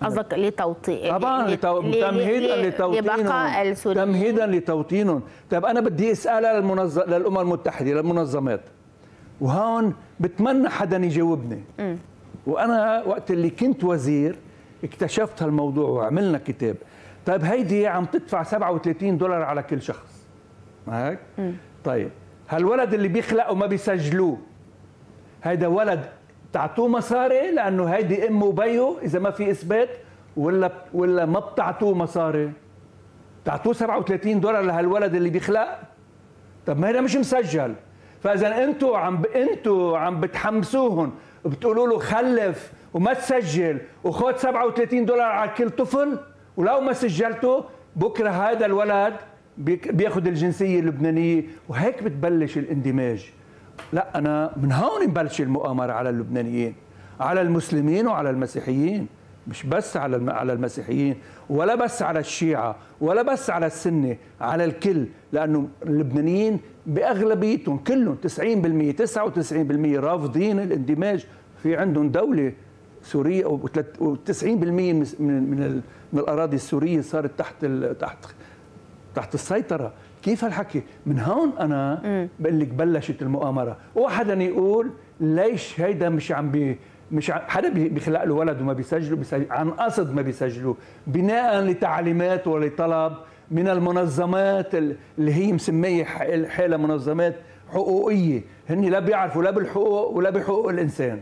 قصدك لتوطين؟ طبعا تمهيدا لتوطينهم. طيب انا بدي اسالها للامم المتحده للمنظمات، وهون بتمنى حدا يجاوبني. وانا وقت اللي كنت وزير اكتشفت هالموضوع وعملنا كتاب. طيب هيدي عم تدفع $37 على كل شخص، ما هيك؟ طيب هالولد اللي بيخلق وما بيسجلوه، هيدا ولد بتعطوه مصاري لانه هيدي امه وبيه اذا ما في اثبات، ولا ما بتعطوه مصاري؟ بتعطوه $37 لهالولد اللي بيخلق؟ طب ما هيدا مش مسجل، فاذا انتوا عم بتحمسوهم وبتقولوا له خلف وما تسجل وخذ $37 على كل طفل، ولو ما سجلته بكره هذا الولد بياخذ الجنسيه اللبنانيه، وهيك بتبلش الاندماج. لا أنا من هون نبلش المؤامرة على اللبنانيين، على المسلمين وعلى المسيحيين، مش بس على المسيحيين ولا بس على الشيعة ولا بس على السنة، على الكل، لأنه اللبنانيين بأغلبيتهم كلهم 90% 99% رافضين الاندماج. في عندهم دولة سورية و90% من الأراضي السورية صارت تحت السيطرة. كيف هالحكي؟ من هون انا بقول لك بلشت المؤامره، وحدا يقول ليش هيدا مش حدا بيخلق له ولد وما بيسجله، عن قصد ما بيسجلوه بناء لتعليمات ولطلب من المنظمات اللي هي مسميه حالها منظمات حقوقيه، هن لا بيعرفوا لا بالحقوق ولا بحقوق الانسان.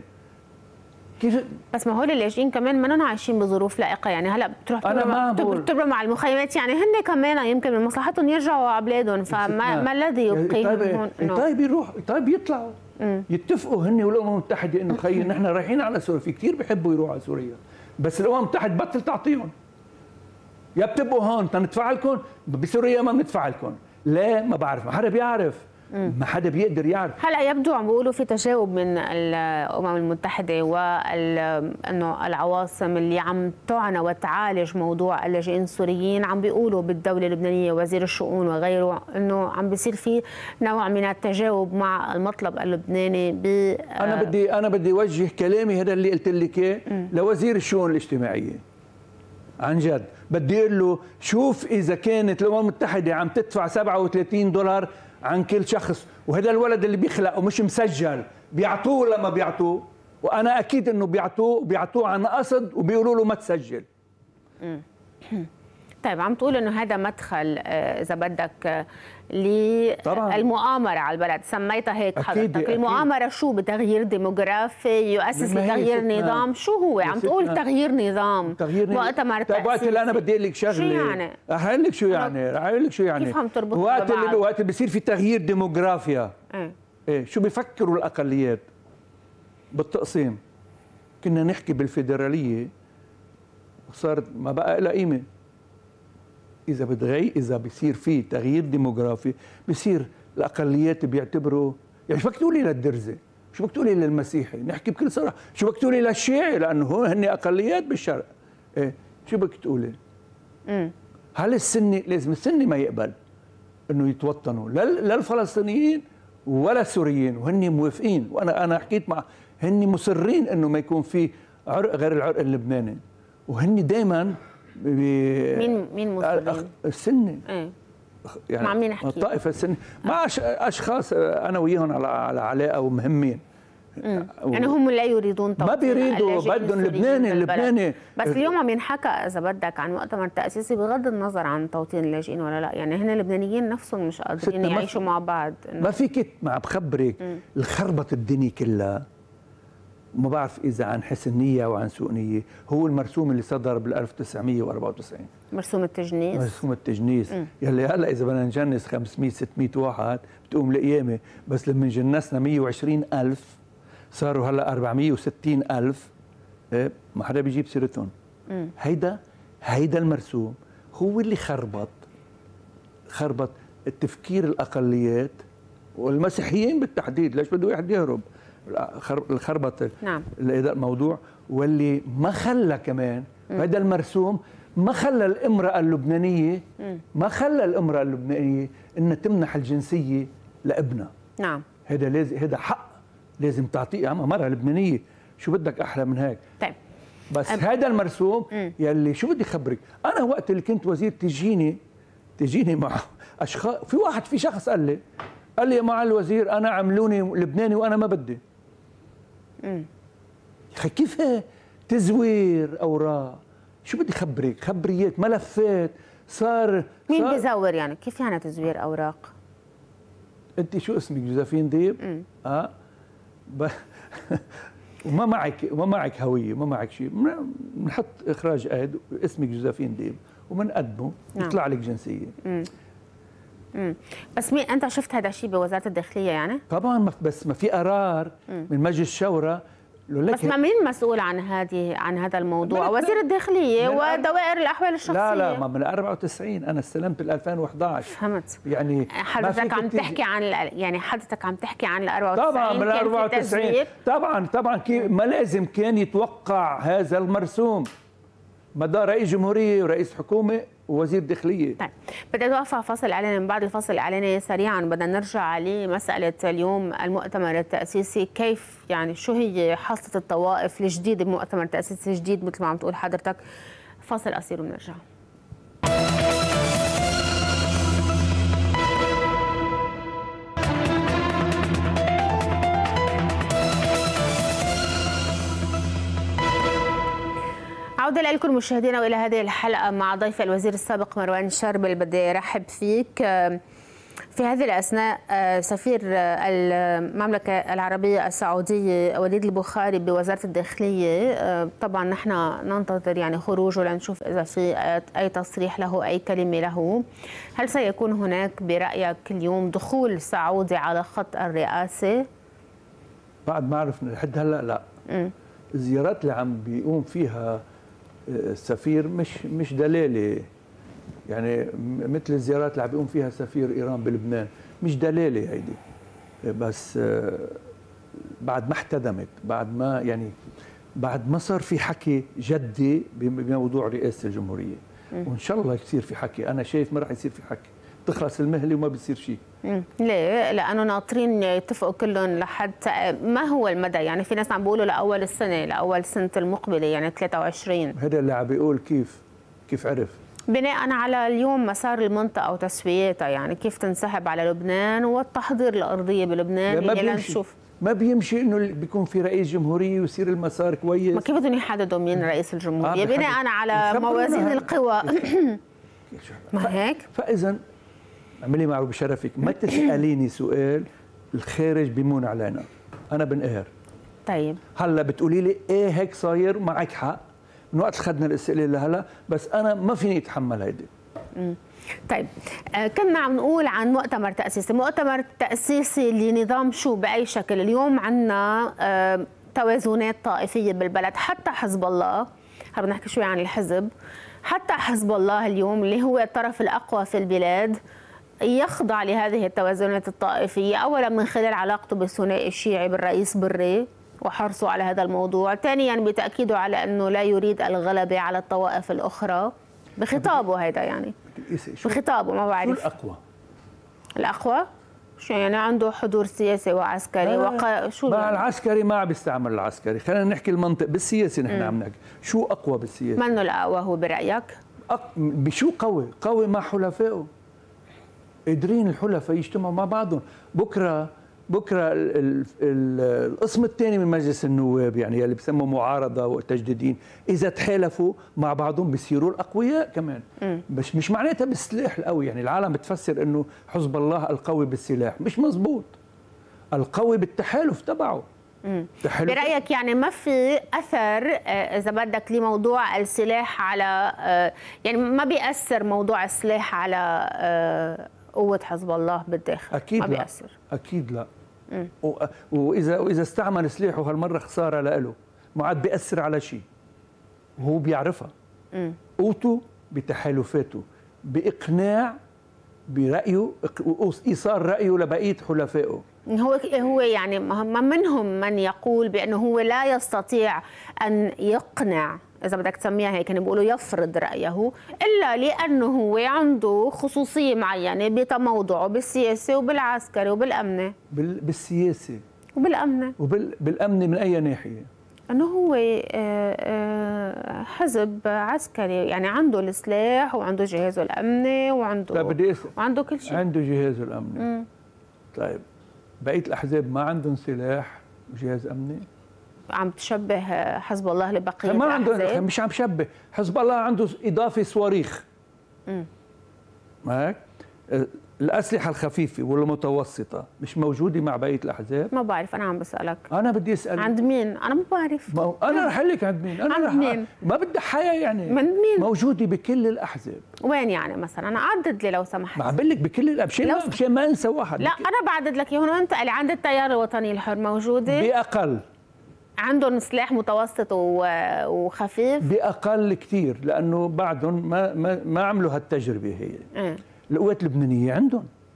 كيف؟ بس ما هول اللاجئين كمان منهم عايشين بظروف لائقه، يعني هلا بتروح تبرم مع المخيمات، يعني هن كمان يمكن من مصلحتهم يرجعوا على بلادهم، فما الذي يبقيهم هون؟ طيب يروحوا، طيب يطلعوا، يتفقوا هن والامم المتحده انه خيي نحن رايحين على سوريا، في كثير بحبوا يروحوا على سوريا، بس الامم المتحده بطل تعطيهم. يا بتبقوا هون تندفع لكم، بسوريا ما بندفع لكم، لا ما بعرف، ما حدا بيعرف. ما حدا بيقدر يعرف. هلا يبدو عم بيقولوا في تجاوب من الامم المتحده وانه العواصم اللي عم تعنى وتعالج موضوع اللاجئين السوريين، عم بيقولوا بالدوله اللبنانيه وزير الشؤون وغيره انه عم بيصير في نوع من التجاوب مع المطلب اللبناني. انا بدي اوجه كلامي هذا اللي قلت لك اياه لوزير الشؤون الاجتماعيه. عن جد بدي اقول له شوف اذا كانت الامم المتحده عم تدفع $37 عن كل شخص، وهذا الولد اللي بيخلق ومش مسجل بيعطوه ولا ما بيعطوه؟ وانا اكيد انه بيعطوه عن قصد وبيقولوا له ما تسجل. طيب عم تقول انه هذا مدخل اذا بدك للمؤامره على البلد، سميتها هيك حضرتك، المؤامره شو؟ بتغيير ديموغرافي يؤسس لتغيير نظام، شو هو؟ عم تقول تغيير نظام، وقت ما طيب وقت اللي انا بدي اقول لك شغله، شو يعني؟ اقول لك شو يعني؟ اقول لك شو يعني؟ كيف عم تربط وقت اللي بصير في تغيير ديموغرافيا ايه شو بيفكروا الاقليات؟ بالتقسيم كنا نحكي بالفيدراليه وصارت ما بقى لها قيمه. إذا بصير في تغيير ديموغرافي بصير الأقليات بيعتبروا يعني شو بدك تقولي للدرزة؟ شو بدك تقولي للمسيحي؟ نحكي بكل صراحة، شو بدك تقولي للشيعي لأنه هن أقليات بالشرق؟ إيه شو بدك تقولي؟ هل السني لازم السني ما يقبل إنه يتوطنوا لا الفلسطينيين ولا السوريين وهن موافقين وأنا حكيت مع هن مصرين إنه ما يكون في عرق غير العرق اللبناني وهن دائماً مين مسلمين؟ السني يعني مع مين نحكي؟ الطائفة السني مع أشخاص أنا وياهم على علاقة ومهمين يعني هم لا يريدون ما بيريدوا بدهم لبناني بس اليوم عم ينحكى إذا بدك عن مؤتمر التأسيسي بغض النظر عن توطين اللاجئين ولا لا يعني هن اللبنانيين نفسهم مش قادرين يعيشوا مع بعض ما فيك ما بخبرك الخربط الدنيا كلها ما بعرف إذا عن حسن نية أو عن سوء نية، هو المرسوم اللي صدر بال 1994 مرسوم التجنيس يلي هلا إذا بدنا نجنس 500 600 واحد بتقوم لقيامة، بس لما جنسنا 120,000 صاروا هلا 460,000 ما حدا بيجيب سيرتهم. هيدا المرسوم هو اللي خربط التفكير الأقليات والمسيحيين بالتحديد، ليش بده واحد يهرب؟ الخربطة نعم لإداء الموضوع واللي ما خلى كمان هذا المرسوم ما خلى الامرأة اللبنانية إنها تمنح الجنسية لابنها نعم هذا لازم هذا حق لازم تعطيه عمها مرأة لبنانية شو بدك أحلى من هيك طيب بس هذا المرسوم يلي شو بدي خبرك أنا وقت اللي كنت وزير تجيني مع أشخاص في واحد في شخص قال لي يا معالي الوزير أنا عملوني لبناني وأنا ما بدي كيف تزوير اوراق شو بدي خبرك خبريات ملفات صار مين بيزور يعني كيف يعني تزوير اوراق انت شو اسمك جوزيفين ديب وما معك هويه ما معك شيء بنحط اخراج قاد اسمك جوزيفين ديب وبنقدمه بيطلع لك جنسيه بس مين انت شفت هذا الشيء بوزاره الداخليه يعني؟ طبعا بس ما في قرار من مجلس الشورى بس ما مين مسؤول عن هذا الموضوع؟ وزير الداخليه ودوائر الاحوال الشخصيه لا ما من 94 انا استلمت بال 2011 فهمت يعني حضرتك عم تحكي عن يعني حضرتك عم تحكي عن ال 94 طبعا من 94 طبعا ما لازم كان يتوقع هذا المرسوم ما دار رئيس جمهوريه ورئيس حكومه وزير داخليه طيب بدي اتوقف فاصل اعلاني من بعد الفاصل الاعلاني سريعا بدنا نرجع لمساله اليوم المؤتمر التاسيسي كيف يعني شو هي حصه الطوائف الجديده بمؤتمر تاسيسي جديد مثل ما عم تقول حضرتك فاصل قصير وبنرجع عودة لكم مشاهدينا والى هذه الحلقه مع ضيف الوزير السابق مروان شربل بدي رحب فيك في هذه الاثناء سفير المملكه العربيه السعوديه وليد البخاري بوزاره الداخليه طبعا نحن ننتظر يعني خروجه لنشوف اذا في اي تصريح له اي كلمه له هل سيكون هناك برايك اليوم دخول سعودي على خط الرئاسه بعد ما عرفنا لحد هلا لا الزيارات اللي عم بيقوم فيها السفير مش دلاله يعني مثل الزيارات اللي عم بيقوم فيها سفير ايران بلبنان مش دلاله هيدي بس بعد ما احتدمت بعد ما صار في حكي جدي بموضوع رئاسه الجمهوريه وان شاء الله يصير في حكي انا شايف ما راح يصير في حكي تخلص المهله وما بيصير شيء ليه؟ لأنه ناطرين يتفقوا كلهم لحد ما هو المدى يعني في ناس عم بيقولوا لأول السنة لأول سنة المقبلة يعني 23 هذا اللي عم بيقول كيف عرف؟ بناء على اليوم مسار المنطقة وتسوياتها يعني كيف تنسحب على لبنان والتحضير الأرضية بلبنان اللي لنشوف ما بيمشي انه بيكون في رئيس جمهوريه ويصير المسار كويس ما كيف بدهم يحددوا مين رئيس الجمهورية بناء على موازين القوى معاك. فاذا اعملي معروف بشرفك، ما تساليني سؤال الخارج بيمون علينا، انا بنقهر. طيب هلا بتقولي لي ايه هيك صاير، معك حق، من وقت خدنا الاستقلال لهلا، بس انا ما فيني اتحمل هيدي. طيب كنا عم نقول عن مؤتمر تاسيسي، مؤتمر تاسيسي لنظام شو باي شكل؟ اليوم عندنا توازنات طائفيه بالبلد، حتى حزب الله، بدنا نحكي شوي عن الحزب، حتى حزب الله اليوم اللي هو الطرف الاقوى في البلاد يخضع لهذه التوازنات الطائفيه، اولا من خلال علاقته بالثنائي الشيعي بالرئيس بري وحرصه على هذا الموضوع، ثانيا بتاكيده على انه لا يريد الغلبه على الطوائف الاخرى بخطابه هيدا، يعني بخطابه ما بعرف شو الاقوى؟ الاقوى؟ شو يعني عنده حضور سياسي وعسكري شو يعني؟ العسكري ما عم بيستعمل العسكري، خلينا نحكي المنطق بالسياسي نحن عم نحكي، شو اقوى بالسياسي؟ منه الاقوى هو برايك؟ بشو قوي؟ قوي مع حلفائه، قادرين الحلفاء يجتمعوا مع بعضهم، بكره القسم الثاني من مجلس النواب يعني اللي بسموه معارضه وتجديدين، اذا تحالفوا مع بعضهم بصيروا الاقوياء كمان، بس مش معناتها بالسلاح القوي، يعني العالم بتفسر انه حزب الله القوي بالسلاح، مش مزبوط، القوي بالتحالف تبعه. برايك يعني ما في اثر اذا بدك لموضوع السلاح على، يعني ما بيأثر موضوع السلاح على قوه حزب الله بالداخل؟ اكيد ما بيأثر، اكيد لا. واذا استعمل سلاحه هالمره خساره لإله، ما عاد بيأثر على شيء وهو بيعرفها. قوته بتحالفاته، باقناع برايه، ايصال رايه لبقيه حلفائه. هو يعني ما منهم من يقول بانه هو لا يستطيع ان يقنع، اذا بدك تسميها هيك، كانوا بيقولوا يفرض رايه، الا لانه هو عنده خصوصيه معينه بتموضعه بالسياسي وبالعسكري وبالامني. بالسياسي وبالامني، بالامني من اي ناحيه؟ انه هو حزب عسكري، يعني عنده السلاح وعنده جهازه الامني وعنده كل شيء، عنده جهازه الامني. طيب بقيه الاحزاب ما عندهم سلاح وجهاز امني؟ عم تشبه حزب الله لبقيه ما عنده، مش عم شبه، حزب الله عنده اضافه صواريخ، معك؟ الاسلحه الخفيفه والمتوسطه مش موجوده مع بقيه الاحزاب؟ ما بعرف، انا عم بسالك. انا بدي اسالك عند مين؟ انا ما بعرف، انا رح اقول لك عند مين. انا عند مين؟ ما بدي حياه يعني، من مين؟ موجوده بكل الاحزاب. وين يعني مثلا؟ انا عدد لي لو سمحت. عم بقول لك بكل الاحزاب، مشان ما انسى واحد. لا انا بعدد لك هون، انت اللي عند التيار الوطني الحر موجوده باقل، عندهم سلاح متوسط وخفيف باقل كثير، لانه بعدهم ما عملوا هالتجربه هي. القوات اللبنانيه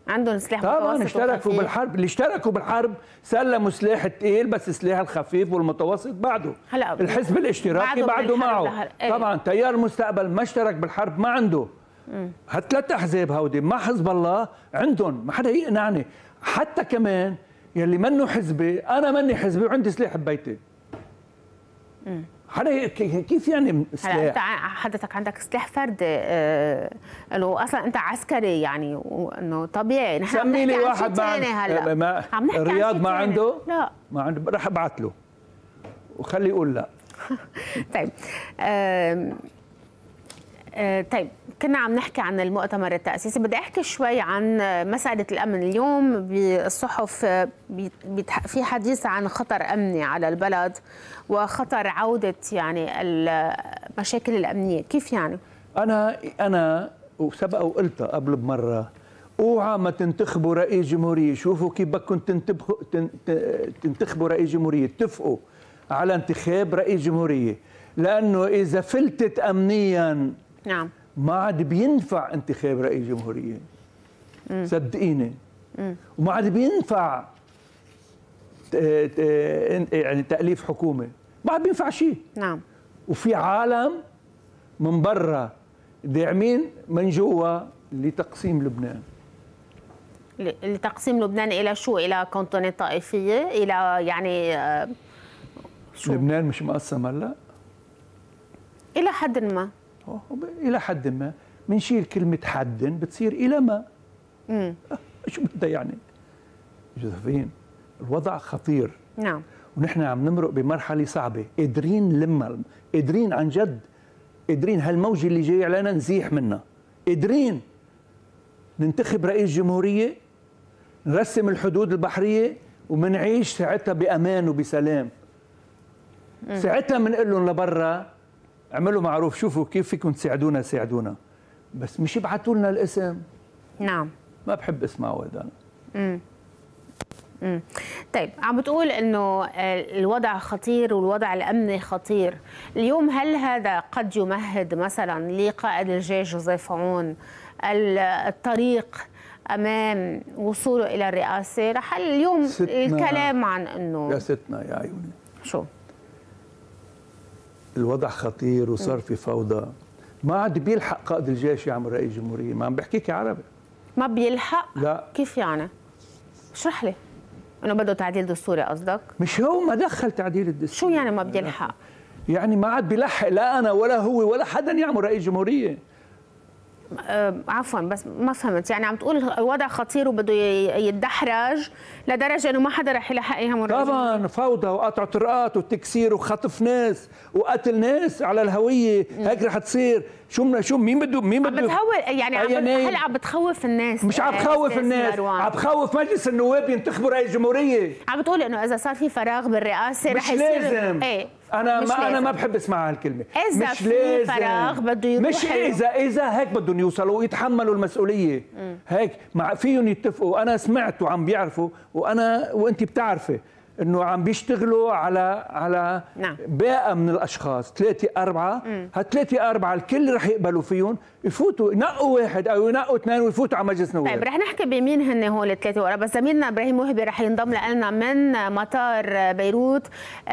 عندهم سلاح متوسط طبعا، اشتركوا بالحرب، اللي اشتركوا بالحرب سلموا سلاح الثقيل، بس السلاح الخفيف والمتوسط بعده. هلا الحزب الاشتراكي بعده معه طبعا. تيار المستقبل ما اشترك بالحرب، ما عنده. هالثلاث احزاب هودي مع حزب الله عندهم، ما حدا يقنعني. حتى كمان يلي منه حزبي، انا مني حزبي وعندي سلاح ببيتي. حدا كيف يعني سلاح؟ انت حضرتك عندك سلاح فردي، انه اصلا انت عسكري، يعني انه طبيعي. نحن عم نحكي عن شيء ثاني هلا، عم نحكي عن الرياض ما عنده؟ لا ما عنده، رح ابعث له وخليه يقول لا. طيب طيب كنا عم نحكي عن المؤتمر التأسيسي، بدي أحكي شوي عن مسألة الأمن. اليوم بالصحف في حديث عن خطر أمني على البلد وخطر عودة يعني المشاكل الأمنية، كيف يعني؟ أنا وسبق وقلتها قبل بمرة، اوعى ما تنتخبوا رئيس جمهورية، شوفوا كيف بدكم تنتخبوا رئيس جمهورية، اتفقوا على انتخاب رئيس جمهورية، لأنه إذا فلتت أمنياً نعم ما عاد بينفع انتخاب رئيس جمهورية، صدقيني، وما عاد بينفع يعني تأليف حكومة، ما عاد بينفع شيء. نعم. وفي عالم من برا داعمين من جوا لتقسيم لبنان، إلى شو؟ إلى كنتونات طائفية، إلى يعني شو؟ لبنان مش مقسم هلا؟ إلى حد ما، إلى حد ما، بنشيل كلمة حد بتصير إلى ما. شو بدها يعني؟ جوزيفين الوضع خطير. نعم. ونحن عم نمرق بمرحلة صعبة، قادرين لما قادرين عن جد، قادرين هالموجة اللي جاية علينا نزيح منها، قادرين ننتخب رئيس جمهورية، نرسم الحدود البحرية، ومنعيش ساعتها بأمان وبسلام. ساعتها منقول لهم لبرا اعملوا معروف، شوفوا كيف فيكم تساعدونا ساعدونا، بس مش يبعثوا لنا الاسم. نعم، ما بحب اسمعه هذا. طيب، عم بتقول انه الوضع خطير والوضع الامني خطير، اليوم هل هذا قد يمهد مثلا لقائد الجيش جوزيف عون الطريق امام وصوله الى الرئاسه؟ رح اليوم الكلام عن انه يا ستنا يا عيوني شو الوضع خطير وصار في فوضى، ما عاد بيلحق قائد الجيش يعمل رئيس جمهوريه، ما عم بحكيك عربي. ما بيلحق؟ لا. كيف يعني؟ اشرح لي. انه بده تعديل دستوري قصدك؟ مش هو ما دخل تعديل الدستور. شو يعني ما بيلحق؟ يعني ما عاد بيلحق، لا انا ولا هو ولا حدا يعمل رئيس جمهوريه. عفوا بس ما فهمت، يعني عم تقول الوضع خطير وبده يتدحرج لدرجه انه ما حدا رح يلحق يهم الرئيس؟ طبعا فوضى وقطع طرقات وتكسير وخطف ناس وقتل ناس على الهويه، هيك رح تصير. شو مين بده بتهول يعني هلا عم بتخوف الناس؟ مش عم بخوف الناس، عم بخوف مجلس النواب ينتخبوا رئيس جمهوريه. عم بتقول انه اذا صار في فراغ بالرئاسه رح يصير. لازم. ايه انا ما بحب اسمع هالكلمه. اذا في فراغ بده يروح، مش اذا هيك بدهم يوصلوا ويتحملوا المسؤوليه. هيك مع فيهم يتفقوا. انا سمعت وعم بيعرفوا، وانت بتعرفي انه عم بيشتغلوا على باقه من الاشخاص، 3 4. هال3 4 الكل رح يقبلوا فيهم، يفوتوا ينقوا واحد او ينقوا 2 ويفوتوا على مجلس نواب. طيب رح نحكي بمين هن هول 3 4، بس زميلنا ابراهيم وهبي رح ينضم لنا من مطار بيروت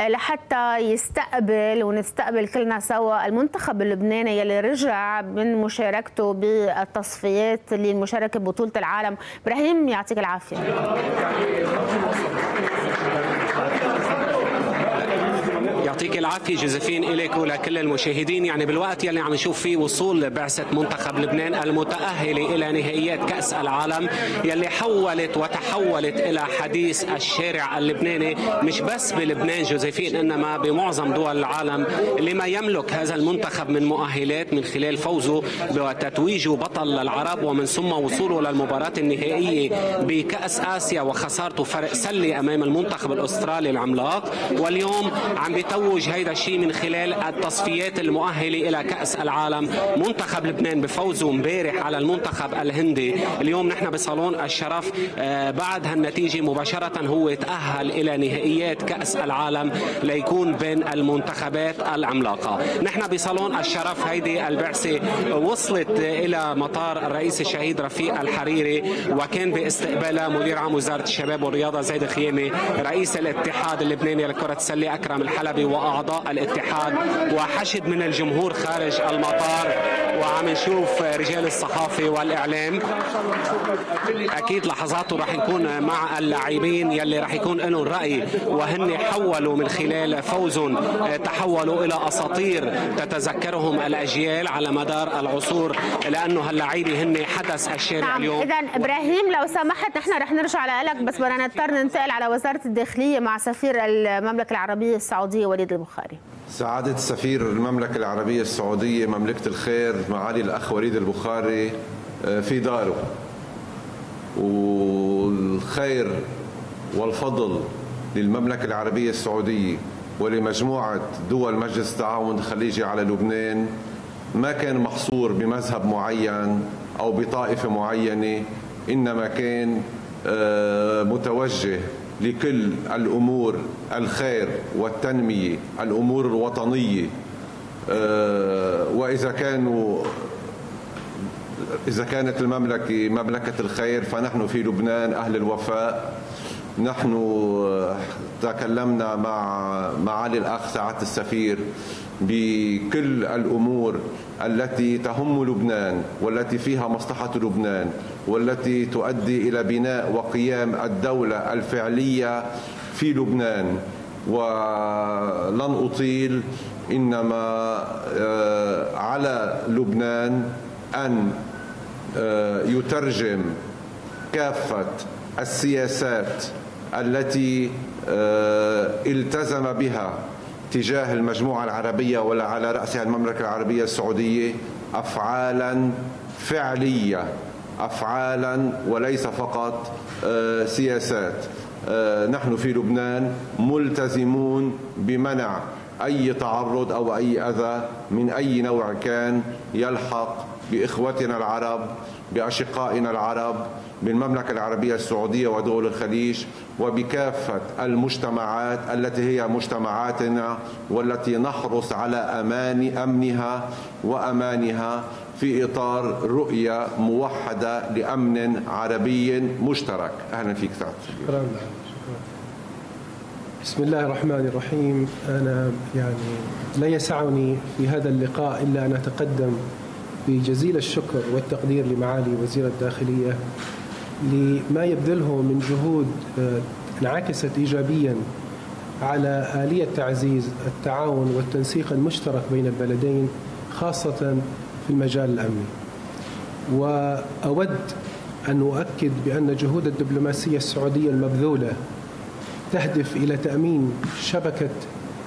لحتى يستقبل ونستقبل كلنا سوا المنتخب اللبناني يلي رجع من مشاركته بالتصفيات للمشاركه ببطوله العالم. ابراهيم يعطيك العافيه. يعطيك العافية جوزيفين، إليك ولكل المشاهدين. يعني بالوقت يلي عم نشوف فيه وصول بعثة منتخب لبنان المتأهلة إلى نهائيات كأس العالم، يلي حولت وتحولت إلى حديث الشارع اللبناني، مش بس بلبنان جوزيفين، إنما بمعظم دول العالم. لما يملك هذا المنتخب من مؤهلات من خلال فوزه وتتويجه بطل العرب، ومن ثم وصوله للمباراة النهائية بكأس آسيا وخسارته فرق سلة أمام المنتخب الأسترالي العملاق. واليوم عم بيتوج هيدا الشيء من خلال التصفيات المؤهله الى كاس العالم. منتخب لبنان بفوزه امبارح على المنتخب الهندي، اليوم نحن بصالون الشرف بعد هالنتيجه مباشره هو تاهل الى نهائيات كاس العالم ليكون بين المنتخبات العملاقه. نحن بصالون الشرف هيدي البعثه وصلت الى مطار الرئيس الشهيد رفيق الحريري، وكان باستقبالها مدير عام وزاره الشباب والرياضه زيد خيامي، رئيس الاتحاد اللبناني لكره السله اكرم الحلبي، وأعضاء الاتحاد، وحشد من الجمهور خارج المطار، وعم نشوف رجال الصحافة والإعلام. أكيد لحظاته رح نكون مع اللاعبين يلي رح يكون لهم رأي، وهن حولوا من خلال فوزهم تحولوا إلى أساطير تتذكرهم الأجيال على مدار العصور، لأنه هاللاعبين هن حدث الشارع. نعم. اليوم إذا إبراهيم لو سمحت نحن رح نرجع لك، بس بدنا نضطر ننتقل على وزارة الداخلية مع سفير المملكة العربية السعودية وليد البخاري. سعادة سفير المملكة العربية السعودية مملكة الخير معالي الأخ وليد البخاري في داره، والخير والفضل للمملكة العربية السعودية ولمجموعة دول مجلس التعاون الخليجي على لبنان ما كان محصور بمذهب معين أو بطائفة معينة، إنما كان متوجه لكل الأمور الخير والتنمية، الأمور الوطنية. إذا كانت المملكة مملكة الخير، فنحن في لبنان أهل الوفاء. نحن تكلمنا مع معالي الأخ سعادة السفير بكل الأمور التي تهم لبنان والتي فيها مصلحة لبنان والتي تؤدي إلى بناء وقيام الدولة الفعلية في لبنان. ولن أطيل، إنما على لبنان أن يترجم كافة السياسات التي التزم بها تجاه المجموعة العربية وعلى رأسها المملكة العربية السعودية أفعالا فعلية أفعالا وليس فقط سياسات. نحن في لبنان ملتزمون بمنع أي تعرض أو أي أذى من أي نوع كان يلحق بإخوتنا العرب، بأشقائنا العرب، بالمملكة العربية السعودية ودول الخليج، وبكافة المجتمعات التي هي مجتمعاتنا، والتي نحرص على أمنها وأمانها في إطار رؤية موحدة لأمن عربي مشترك. أهلا فيك سعد. شكرا. بسم الله الرحمن الرحيم. أنا لا يسعني في هذا اللقاء إلا أن أتقدم بجزيل الشكر والتقدير لمعالي وزير الداخلية لما يبذله من جهود انعكست إيجابيا على آلية تعزيز التعاون والتنسيق المشترك بين البلدين، خاصة في المجال الأمني. وأود أن أؤكد بأن جهود الدبلوماسية السعودية المبذولة تهدف إلى تأمين شبكة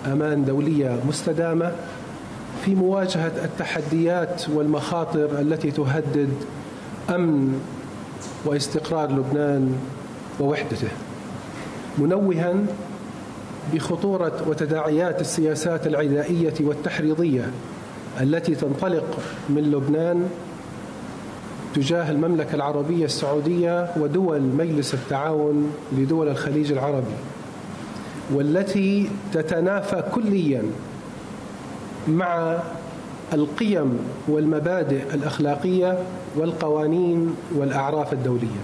أمان دولية مستدامة في مواجهة التحديات والمخاطر التي تهدد أمن واستقرار لبنان ووحدته، منوها بخطورة وتداعيات السياسات العدائية والتحريضية التي تنطلق من لبنان تجاه المملكة العربية السعودية ودول مجلس التعاون لدول الخليج العربي، والتي تتنافى كلياً مع القيم والمبادئ الأخلاقية والقوانين والأعراف الدولية.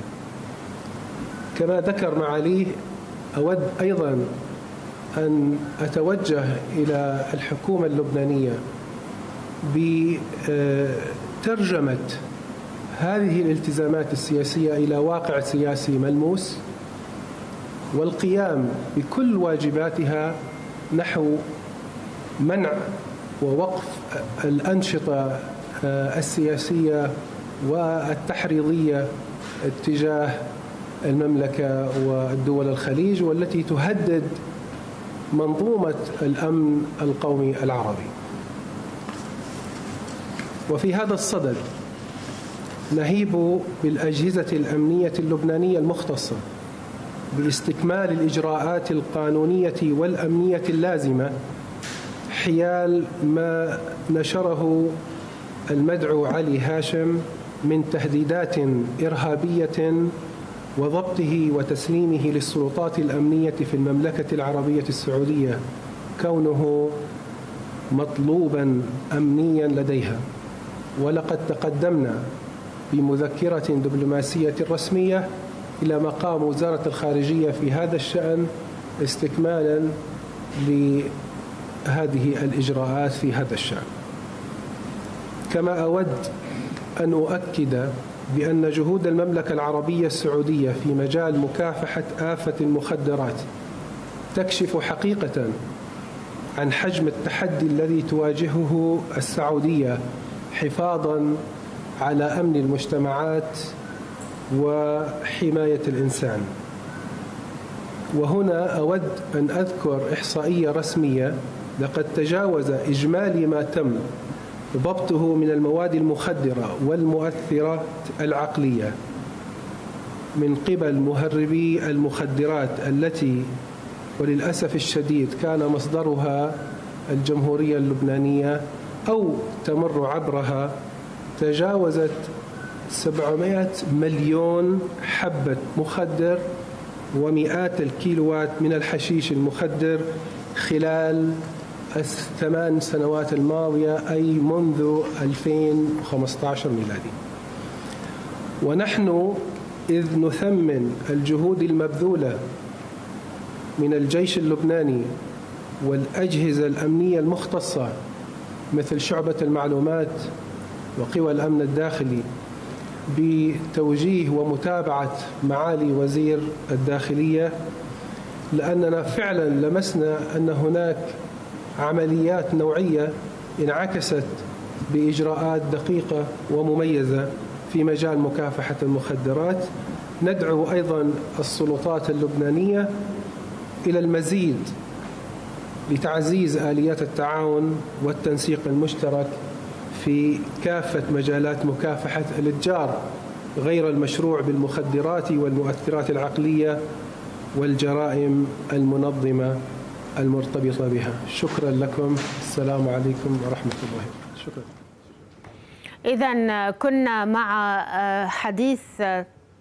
كما ذكر معاليه، أود أيضاً أن أتوجه إلى الحكومة اللبنانية بترجمة هذه الالتزامات السياسية إلى واقع سياسي ملموس، والقيام بكل واجباتها نحو منع ووقف الأنشطة السياسية والتحريضية تجاه المملكة والدول الخليج، والتي تهدد منظومة الأمن القومي العربي. وفي هذا الصدد نهيب بالأجهزة الأمنية اللبنانية المختصة باستكمال الإجراءات القانونية والأمنية اللازمة حيال ما نشره المدعو علي هاشم من تهديدات إرهابية وضبطه وتسليمه للسلطات الأمنية في المملكة العربية السعودية، كونه مطلوبا أمنيا لديها. ولقد تقدمنا بمذكرة دبلوماسية رسمية إلى مقام وزارة الخارجية في هذا الشأن استكمالا لهذه الإجراءات في هذا الشأن. كما أود أن أؤكد بأن جهود المملكة العربية السعودية في مجال مكافحة آفة المخدرات تكشف حقيقة عن حجم التحدي الذي تواجهه السعودية حفاظاً على أمن المجتمعات وحماية الإنسان. وهنا أود أن أذكر إحصائية رسمية لقد تجاوز إجمالي ما تم ضبطه من المواد المخدرة والمؤثرات العقلية من قبل مهربي المخدرات، التي وللأسف الشديد كان مصدرها الجمهورية اللبنانية أو تمر عبرها، تجاوزت 700 مليون حبة مخدر ومئات الكيلوات من الحشيش المخدر خلال ال8 سنوات الماضية، أي منذ 2015 ميلادي. ونحن إذ نثمن الجهود المبذولة من الجيش اللبناني والأجهزة الأمنية المختصة مثل شعبة المعلومات وقوى الأمن الداخلي بتوجيه ومتابعة معالي وزير الداخلية، لأننا فعلا لمسنا أن هناك عمليات نوعية انعكست بإجراءات دقيقة ومميزة في مجال مكافحة المخدرات. ندعو أيضا السلطات اللبنانية إلى المزيد لتعزيز آليات التعاون والتنسيق المشترك في كافة مجالات مكافحة الاتجار غير المشروع بالمخدرات والمؤثرات العقلية والجرائم المنظمة المرتبطة بها. شكرا لكم، السلام عليكم ورحمة الله وبركاته. شكرا.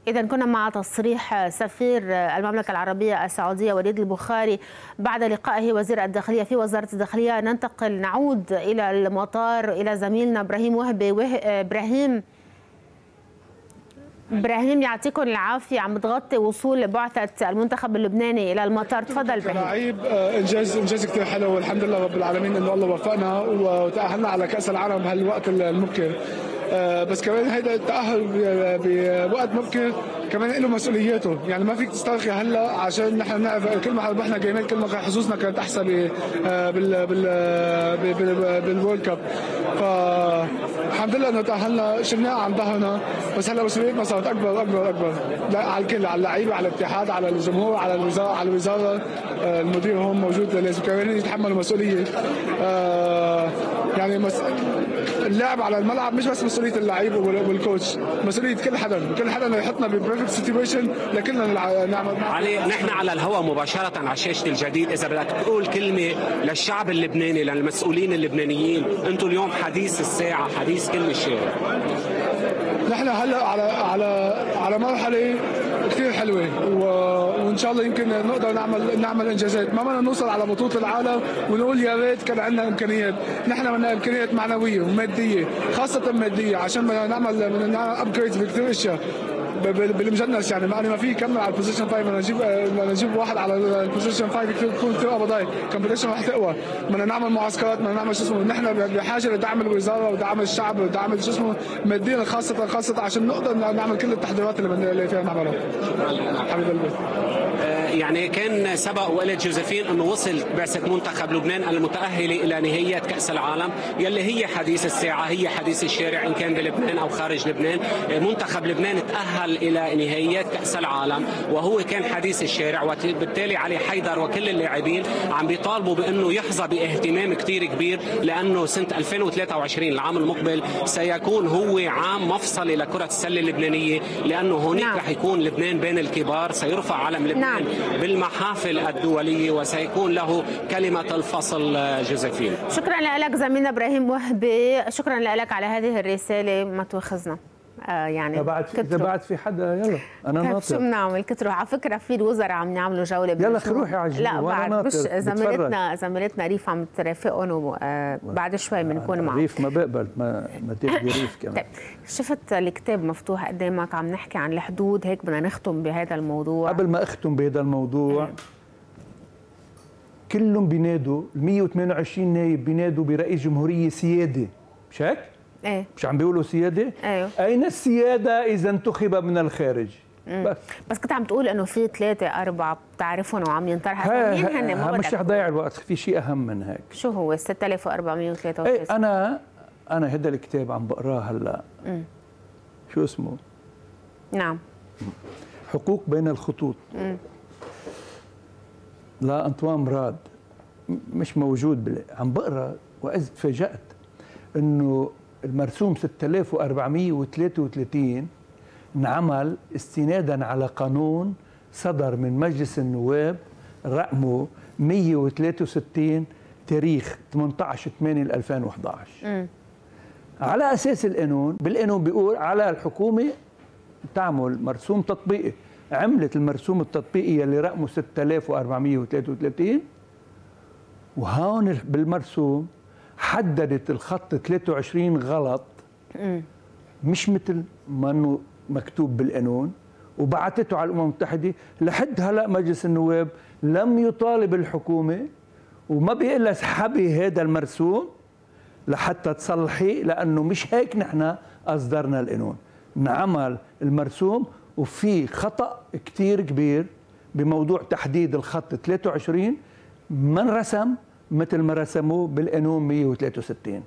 إذا كنا مع تصريح سفير المملكة العربية السعودية وليد البخاري بعد لقائه وزير الداخلية في وزارة الداخلية. نعود إلى المطار إلى زميلنا إبراهيم وهبي. إبراهيم يعطيكم العافية، عم بتغطي وصول بعثة المنتخب اللبناني إلى المطار، تفضل إبراهيم. عيب إنجاز كثير حلو، والحمد لله رب العالمين إنه الله وفقنا وتأهلنا على كأس العالم بهالوقت المبكر. بس كمان هيدا التأهل بوقت مبكر كمان له مسؤولياته، يعني ما فيك تسترخي هلا عشان نحن نعرف كل ما ربحنا جيمات كل ما حظوظنا كانت احسن بالوورلد كاب. فالحمد لله انه تأهلنا، شلناها عن ظهرنا، بس هلا مسؤوليتنا صارت اكبر واكبر واكبر، على الكل، على اللعيبه، على الاتحاد، على الجمهور، على الوزاره، المدير هون موجود لازم كمان يتحملوا مسؤوليه. يعني اللاعب على الملعب مش بس مسؤوليه اللعيب والكوتش، مسؤوليه كل حدا، يحطنا ببرفكت سيتويشن لكلنا نعمل. علي، نحن على الهواء مباشره على شاشه الجديد، اذا بدك تقول كلمه للشعب اللبناني، للمسؤولين اللبنانيين، انتم اليوم حديث الساعه، حديث كل الشارع. نحن هلا على مرحله كثير حلوه، وان شاء الله يمكن نقدر نعمل انجازات. ما بدنا نوصل على بطوله العالم ونقول يا ريت كان عندنا امكانيات، نحن بدنا امكانيات معنويه وماديه، خاصه ماديه، عشان بدنا نعمل ابجريد في كثير اشياء بالمجنس. يعني ما في كمل على البوزيشن 5، بدنا نجيب واحد على البوزيشن 5 تكون ثقه بضاي، كومبيتيشن رح تقوى. بدنا نعمل معسكرات، بدنا نعمل شو اسمه، نحن بحاجه لدعم الوزاره ودعم الشعب ودعم شو اسمه ماديا، خاصه عشان نقدر نعمل كل التحضيرات اللي فيها نعملها. حبيب قلبي. يعني كان سبق وقالت جوزيفين انه وصلت بعثه منتخب لبنان المتاهله الى نهائيات كاس العالم يلي هي حديث الساعه، هي حديث الشارع، ان كان بلبنان او خارج لبنان. منتخب لبنان تاهل الى نهائيات كاس العالم وهو كان حديث الشارع، وبالتالي علي حيدر وكل اللاعبين عم بيطالبوا بانه يحظى باهتمام كثير كبير، لانه سنه 2023 العام المقبل سيكون هو عام مفصلي لكره السله اللبنانيه، لانه هناك رح يكون لبنان بين الكبار، سيرفع علم لبنان بالمحافل الدولية وسيكون له كلمة الفصل. جوزيفين، شكرا لك زميلنا إبراهيم وهبي، شكرا لك على هذه الرسالة. ما تواخذنا يعني إذا بعد في حدا، يلا أنا ناطر. شو بنعمل كتروا على فكرة، في الوزراء عم يعملوا جولة، يلا روحي على لا بعد، مش زميلتنا ريف عم ترافقهم، وبعد شوي بنكون معهم. ريف ما بقبل ما تاخذي ريف كمان. شفت الكتاب مفتوح قدامك، عم نحكي عن الحدود، هيك بدنا نختم بهذا الموضوع. قبل ما أختم بهذا الموضوع، كلهم بينادوا ال 128 نايب بينادوا برئيس جمهورية سيادة، مش هيك؟ ايه، مش عم بيقولوا سياده؟ ايوه. اين السياده اذا انتخب من الخارج؟ بس كنت عم تقول انه في 3 4 بتعرفهم وعم ينطرحوا، مين هن؟ ما بدك مش رح ضيع الوقت، في شيء اهم من هيك. شو هو 6493؟ ايه، انا هذا الكتاب عم بقراه هلا. شو اسمه؟ نعم، حقوق بين الخطوط. لا انطوان مراد مش موجود عم بقرا، واذ تفاجأت انه المرسوم 6433 انعمل استنادا على قانون صدر من مجلس النواب رقمه 163 تاريخ 18/8/2011. على اساس القانون، بالقانون بيقول على الحكومه تعمل مرسوم تطبيقي، عملت المرسوم التطبيقي اللي رقمه 6433، وهون بالمرسوم حددت الخط 23 غلط، مش مثل ما انه مكتوب بالقانون، وبعتته على الامم المتحده. لحد هلا مجلس النواب لم يطالب الحكومه، وما بيقول لها اسحبي هذا المرسوم لحتى تصلحي، لانه مش هيك نحن اصدرنا القانون. انعمل المرسوم، وفي خطا كثير كبير بموضوع تحديد الخط 23، ما انرسم مثل ما رسموه بالقانون 163.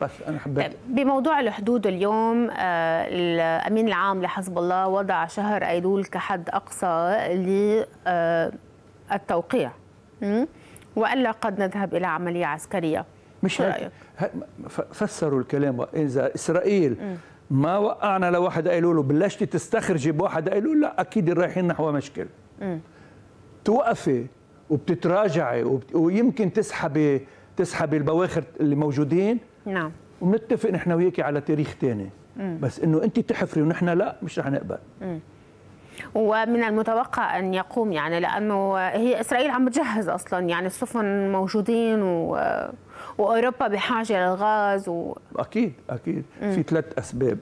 بس انا حبيت بموضوع الحدود اليوم. الامين العام لحزب الله وضع شهر ايلول كحد اقصى للتوقيع، والا قد نذهب الى عمليه عسكريه. مش رايك؟ فسروا الكلام اذا اسرائيل ما وقعنا لو واحد قالوا له بلشت تستخرجي بواحد قالوا لا اكيد رايحين نحو مشكله. توقفي وبتتراجعي ويمكن تسحبي البواخر اللي موجودين. نعم. ونتفق نحن وياكي على تاريخ ثاني. بس انه انت تحفري ونحن لا مش رح نقبل. ومن المتوقع ان يقوم يعني لانه هي اسرائيل عم بتجهز اصلا يعني السفن موجودين واوروبا بحاجه للغاز اكيد اكيد. في ثلاث اسباب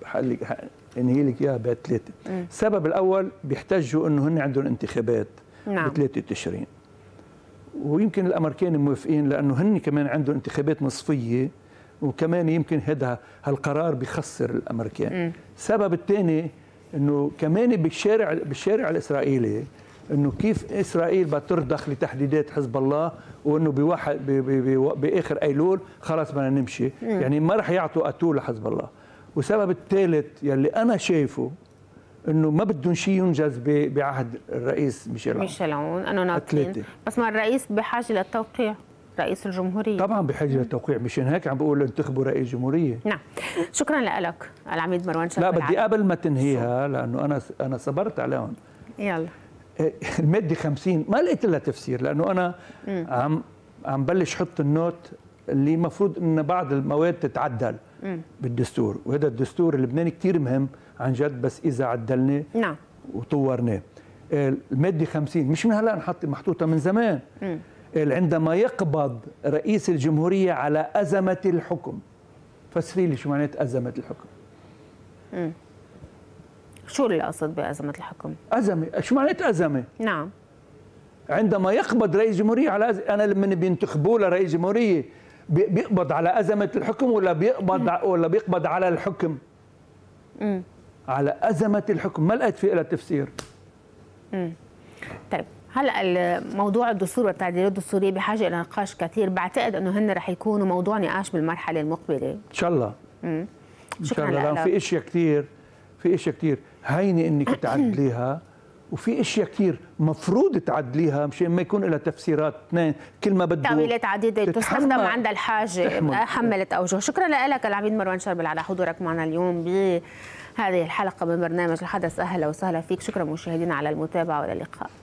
انهي لك اياها بثلاثه. السبب الاول بيحتجوا انه هن عندهم انتخابات. نعم. بثلاثه تشرين ويمكن الامريكان موافقين لانه هن كمان عندهم انتخابات نصفيه وكمان يمكن هذا هالقرار بيخسر الامريكان. السبب الثاني انه كمان بالشارع الاسرائيلي انه كيف اسرائيل بترضخ لتحديدات حزب الله وانه بواحد باخر ايلول خلاص بدنا نمشي. يعني ما راح يعطوا اتول لحزب الله. والسبب الثالث يلي انا شايفه انه ما بدهم شيء ينجز بعهد الرئيس ميشيل عون انه ناطرين بس ما الرئيس بحاجه للتوقيع رئيس الجمهورية طبعا بحاجة للتوقيع مشان هيك عم بقول انتخبوا رئيس جمهورية. نعم. شكرا لك العميد مروان شربل. لا بدي قبل ما تنهيها لأنه أنا صبرت عليهم. يلا. المادة 50 ما لقيت لها تفسير لأنه أنا عم بلش حط النوت اللي المفروض إن بعض المواد تتعدل بالدستور وهذا الدستور اللبناني كثير مهم عن جد بس إذا عدلناه. نعم. وطورناه. المادة 50 مش من هلا محطوطة من زمان. عندما يقبض رئيس الجمهورية على أزمة الحكم. فسري لي شو معنات أزمة الحكم. شو اللي قصد بأزمة الحكم؟ أزمة، شو معنات أزمة؟ نعم. عندما يقبض رئيس الجمهورية على أنا لما بينتخبوه لرئيس جمهورية بيقبض على أزمة الحكم ولا بيقبض على الحكم؟ على أزمة الحكم، ما لقيت فيه إلا تفسير. طيب. هلا موضوع الدستور والتعديلات الدستوريه بحاجه الى نقاش كثير، بعتقد انه هن رح يكونوا موضوع نقاش بالمرحله المقبله. ان شاء الله. ان شاء الله لأن في اشياء كثير، هينه انك تعدليها وفي اشياء كثير مفروض تعدليها مشان ما يكون لها تفسيرات اثنين كل ما بده تاويلات عديده تستخدم عند الحاجه حملت اوجه. شكرا لك العميد مروان شربل على حضورك معنا اليوم بهذه الحلقه من برنامج الحدث. اهلا وسهلا فيك. شكرا مشاهدينا على المتابعه والى اللقاء.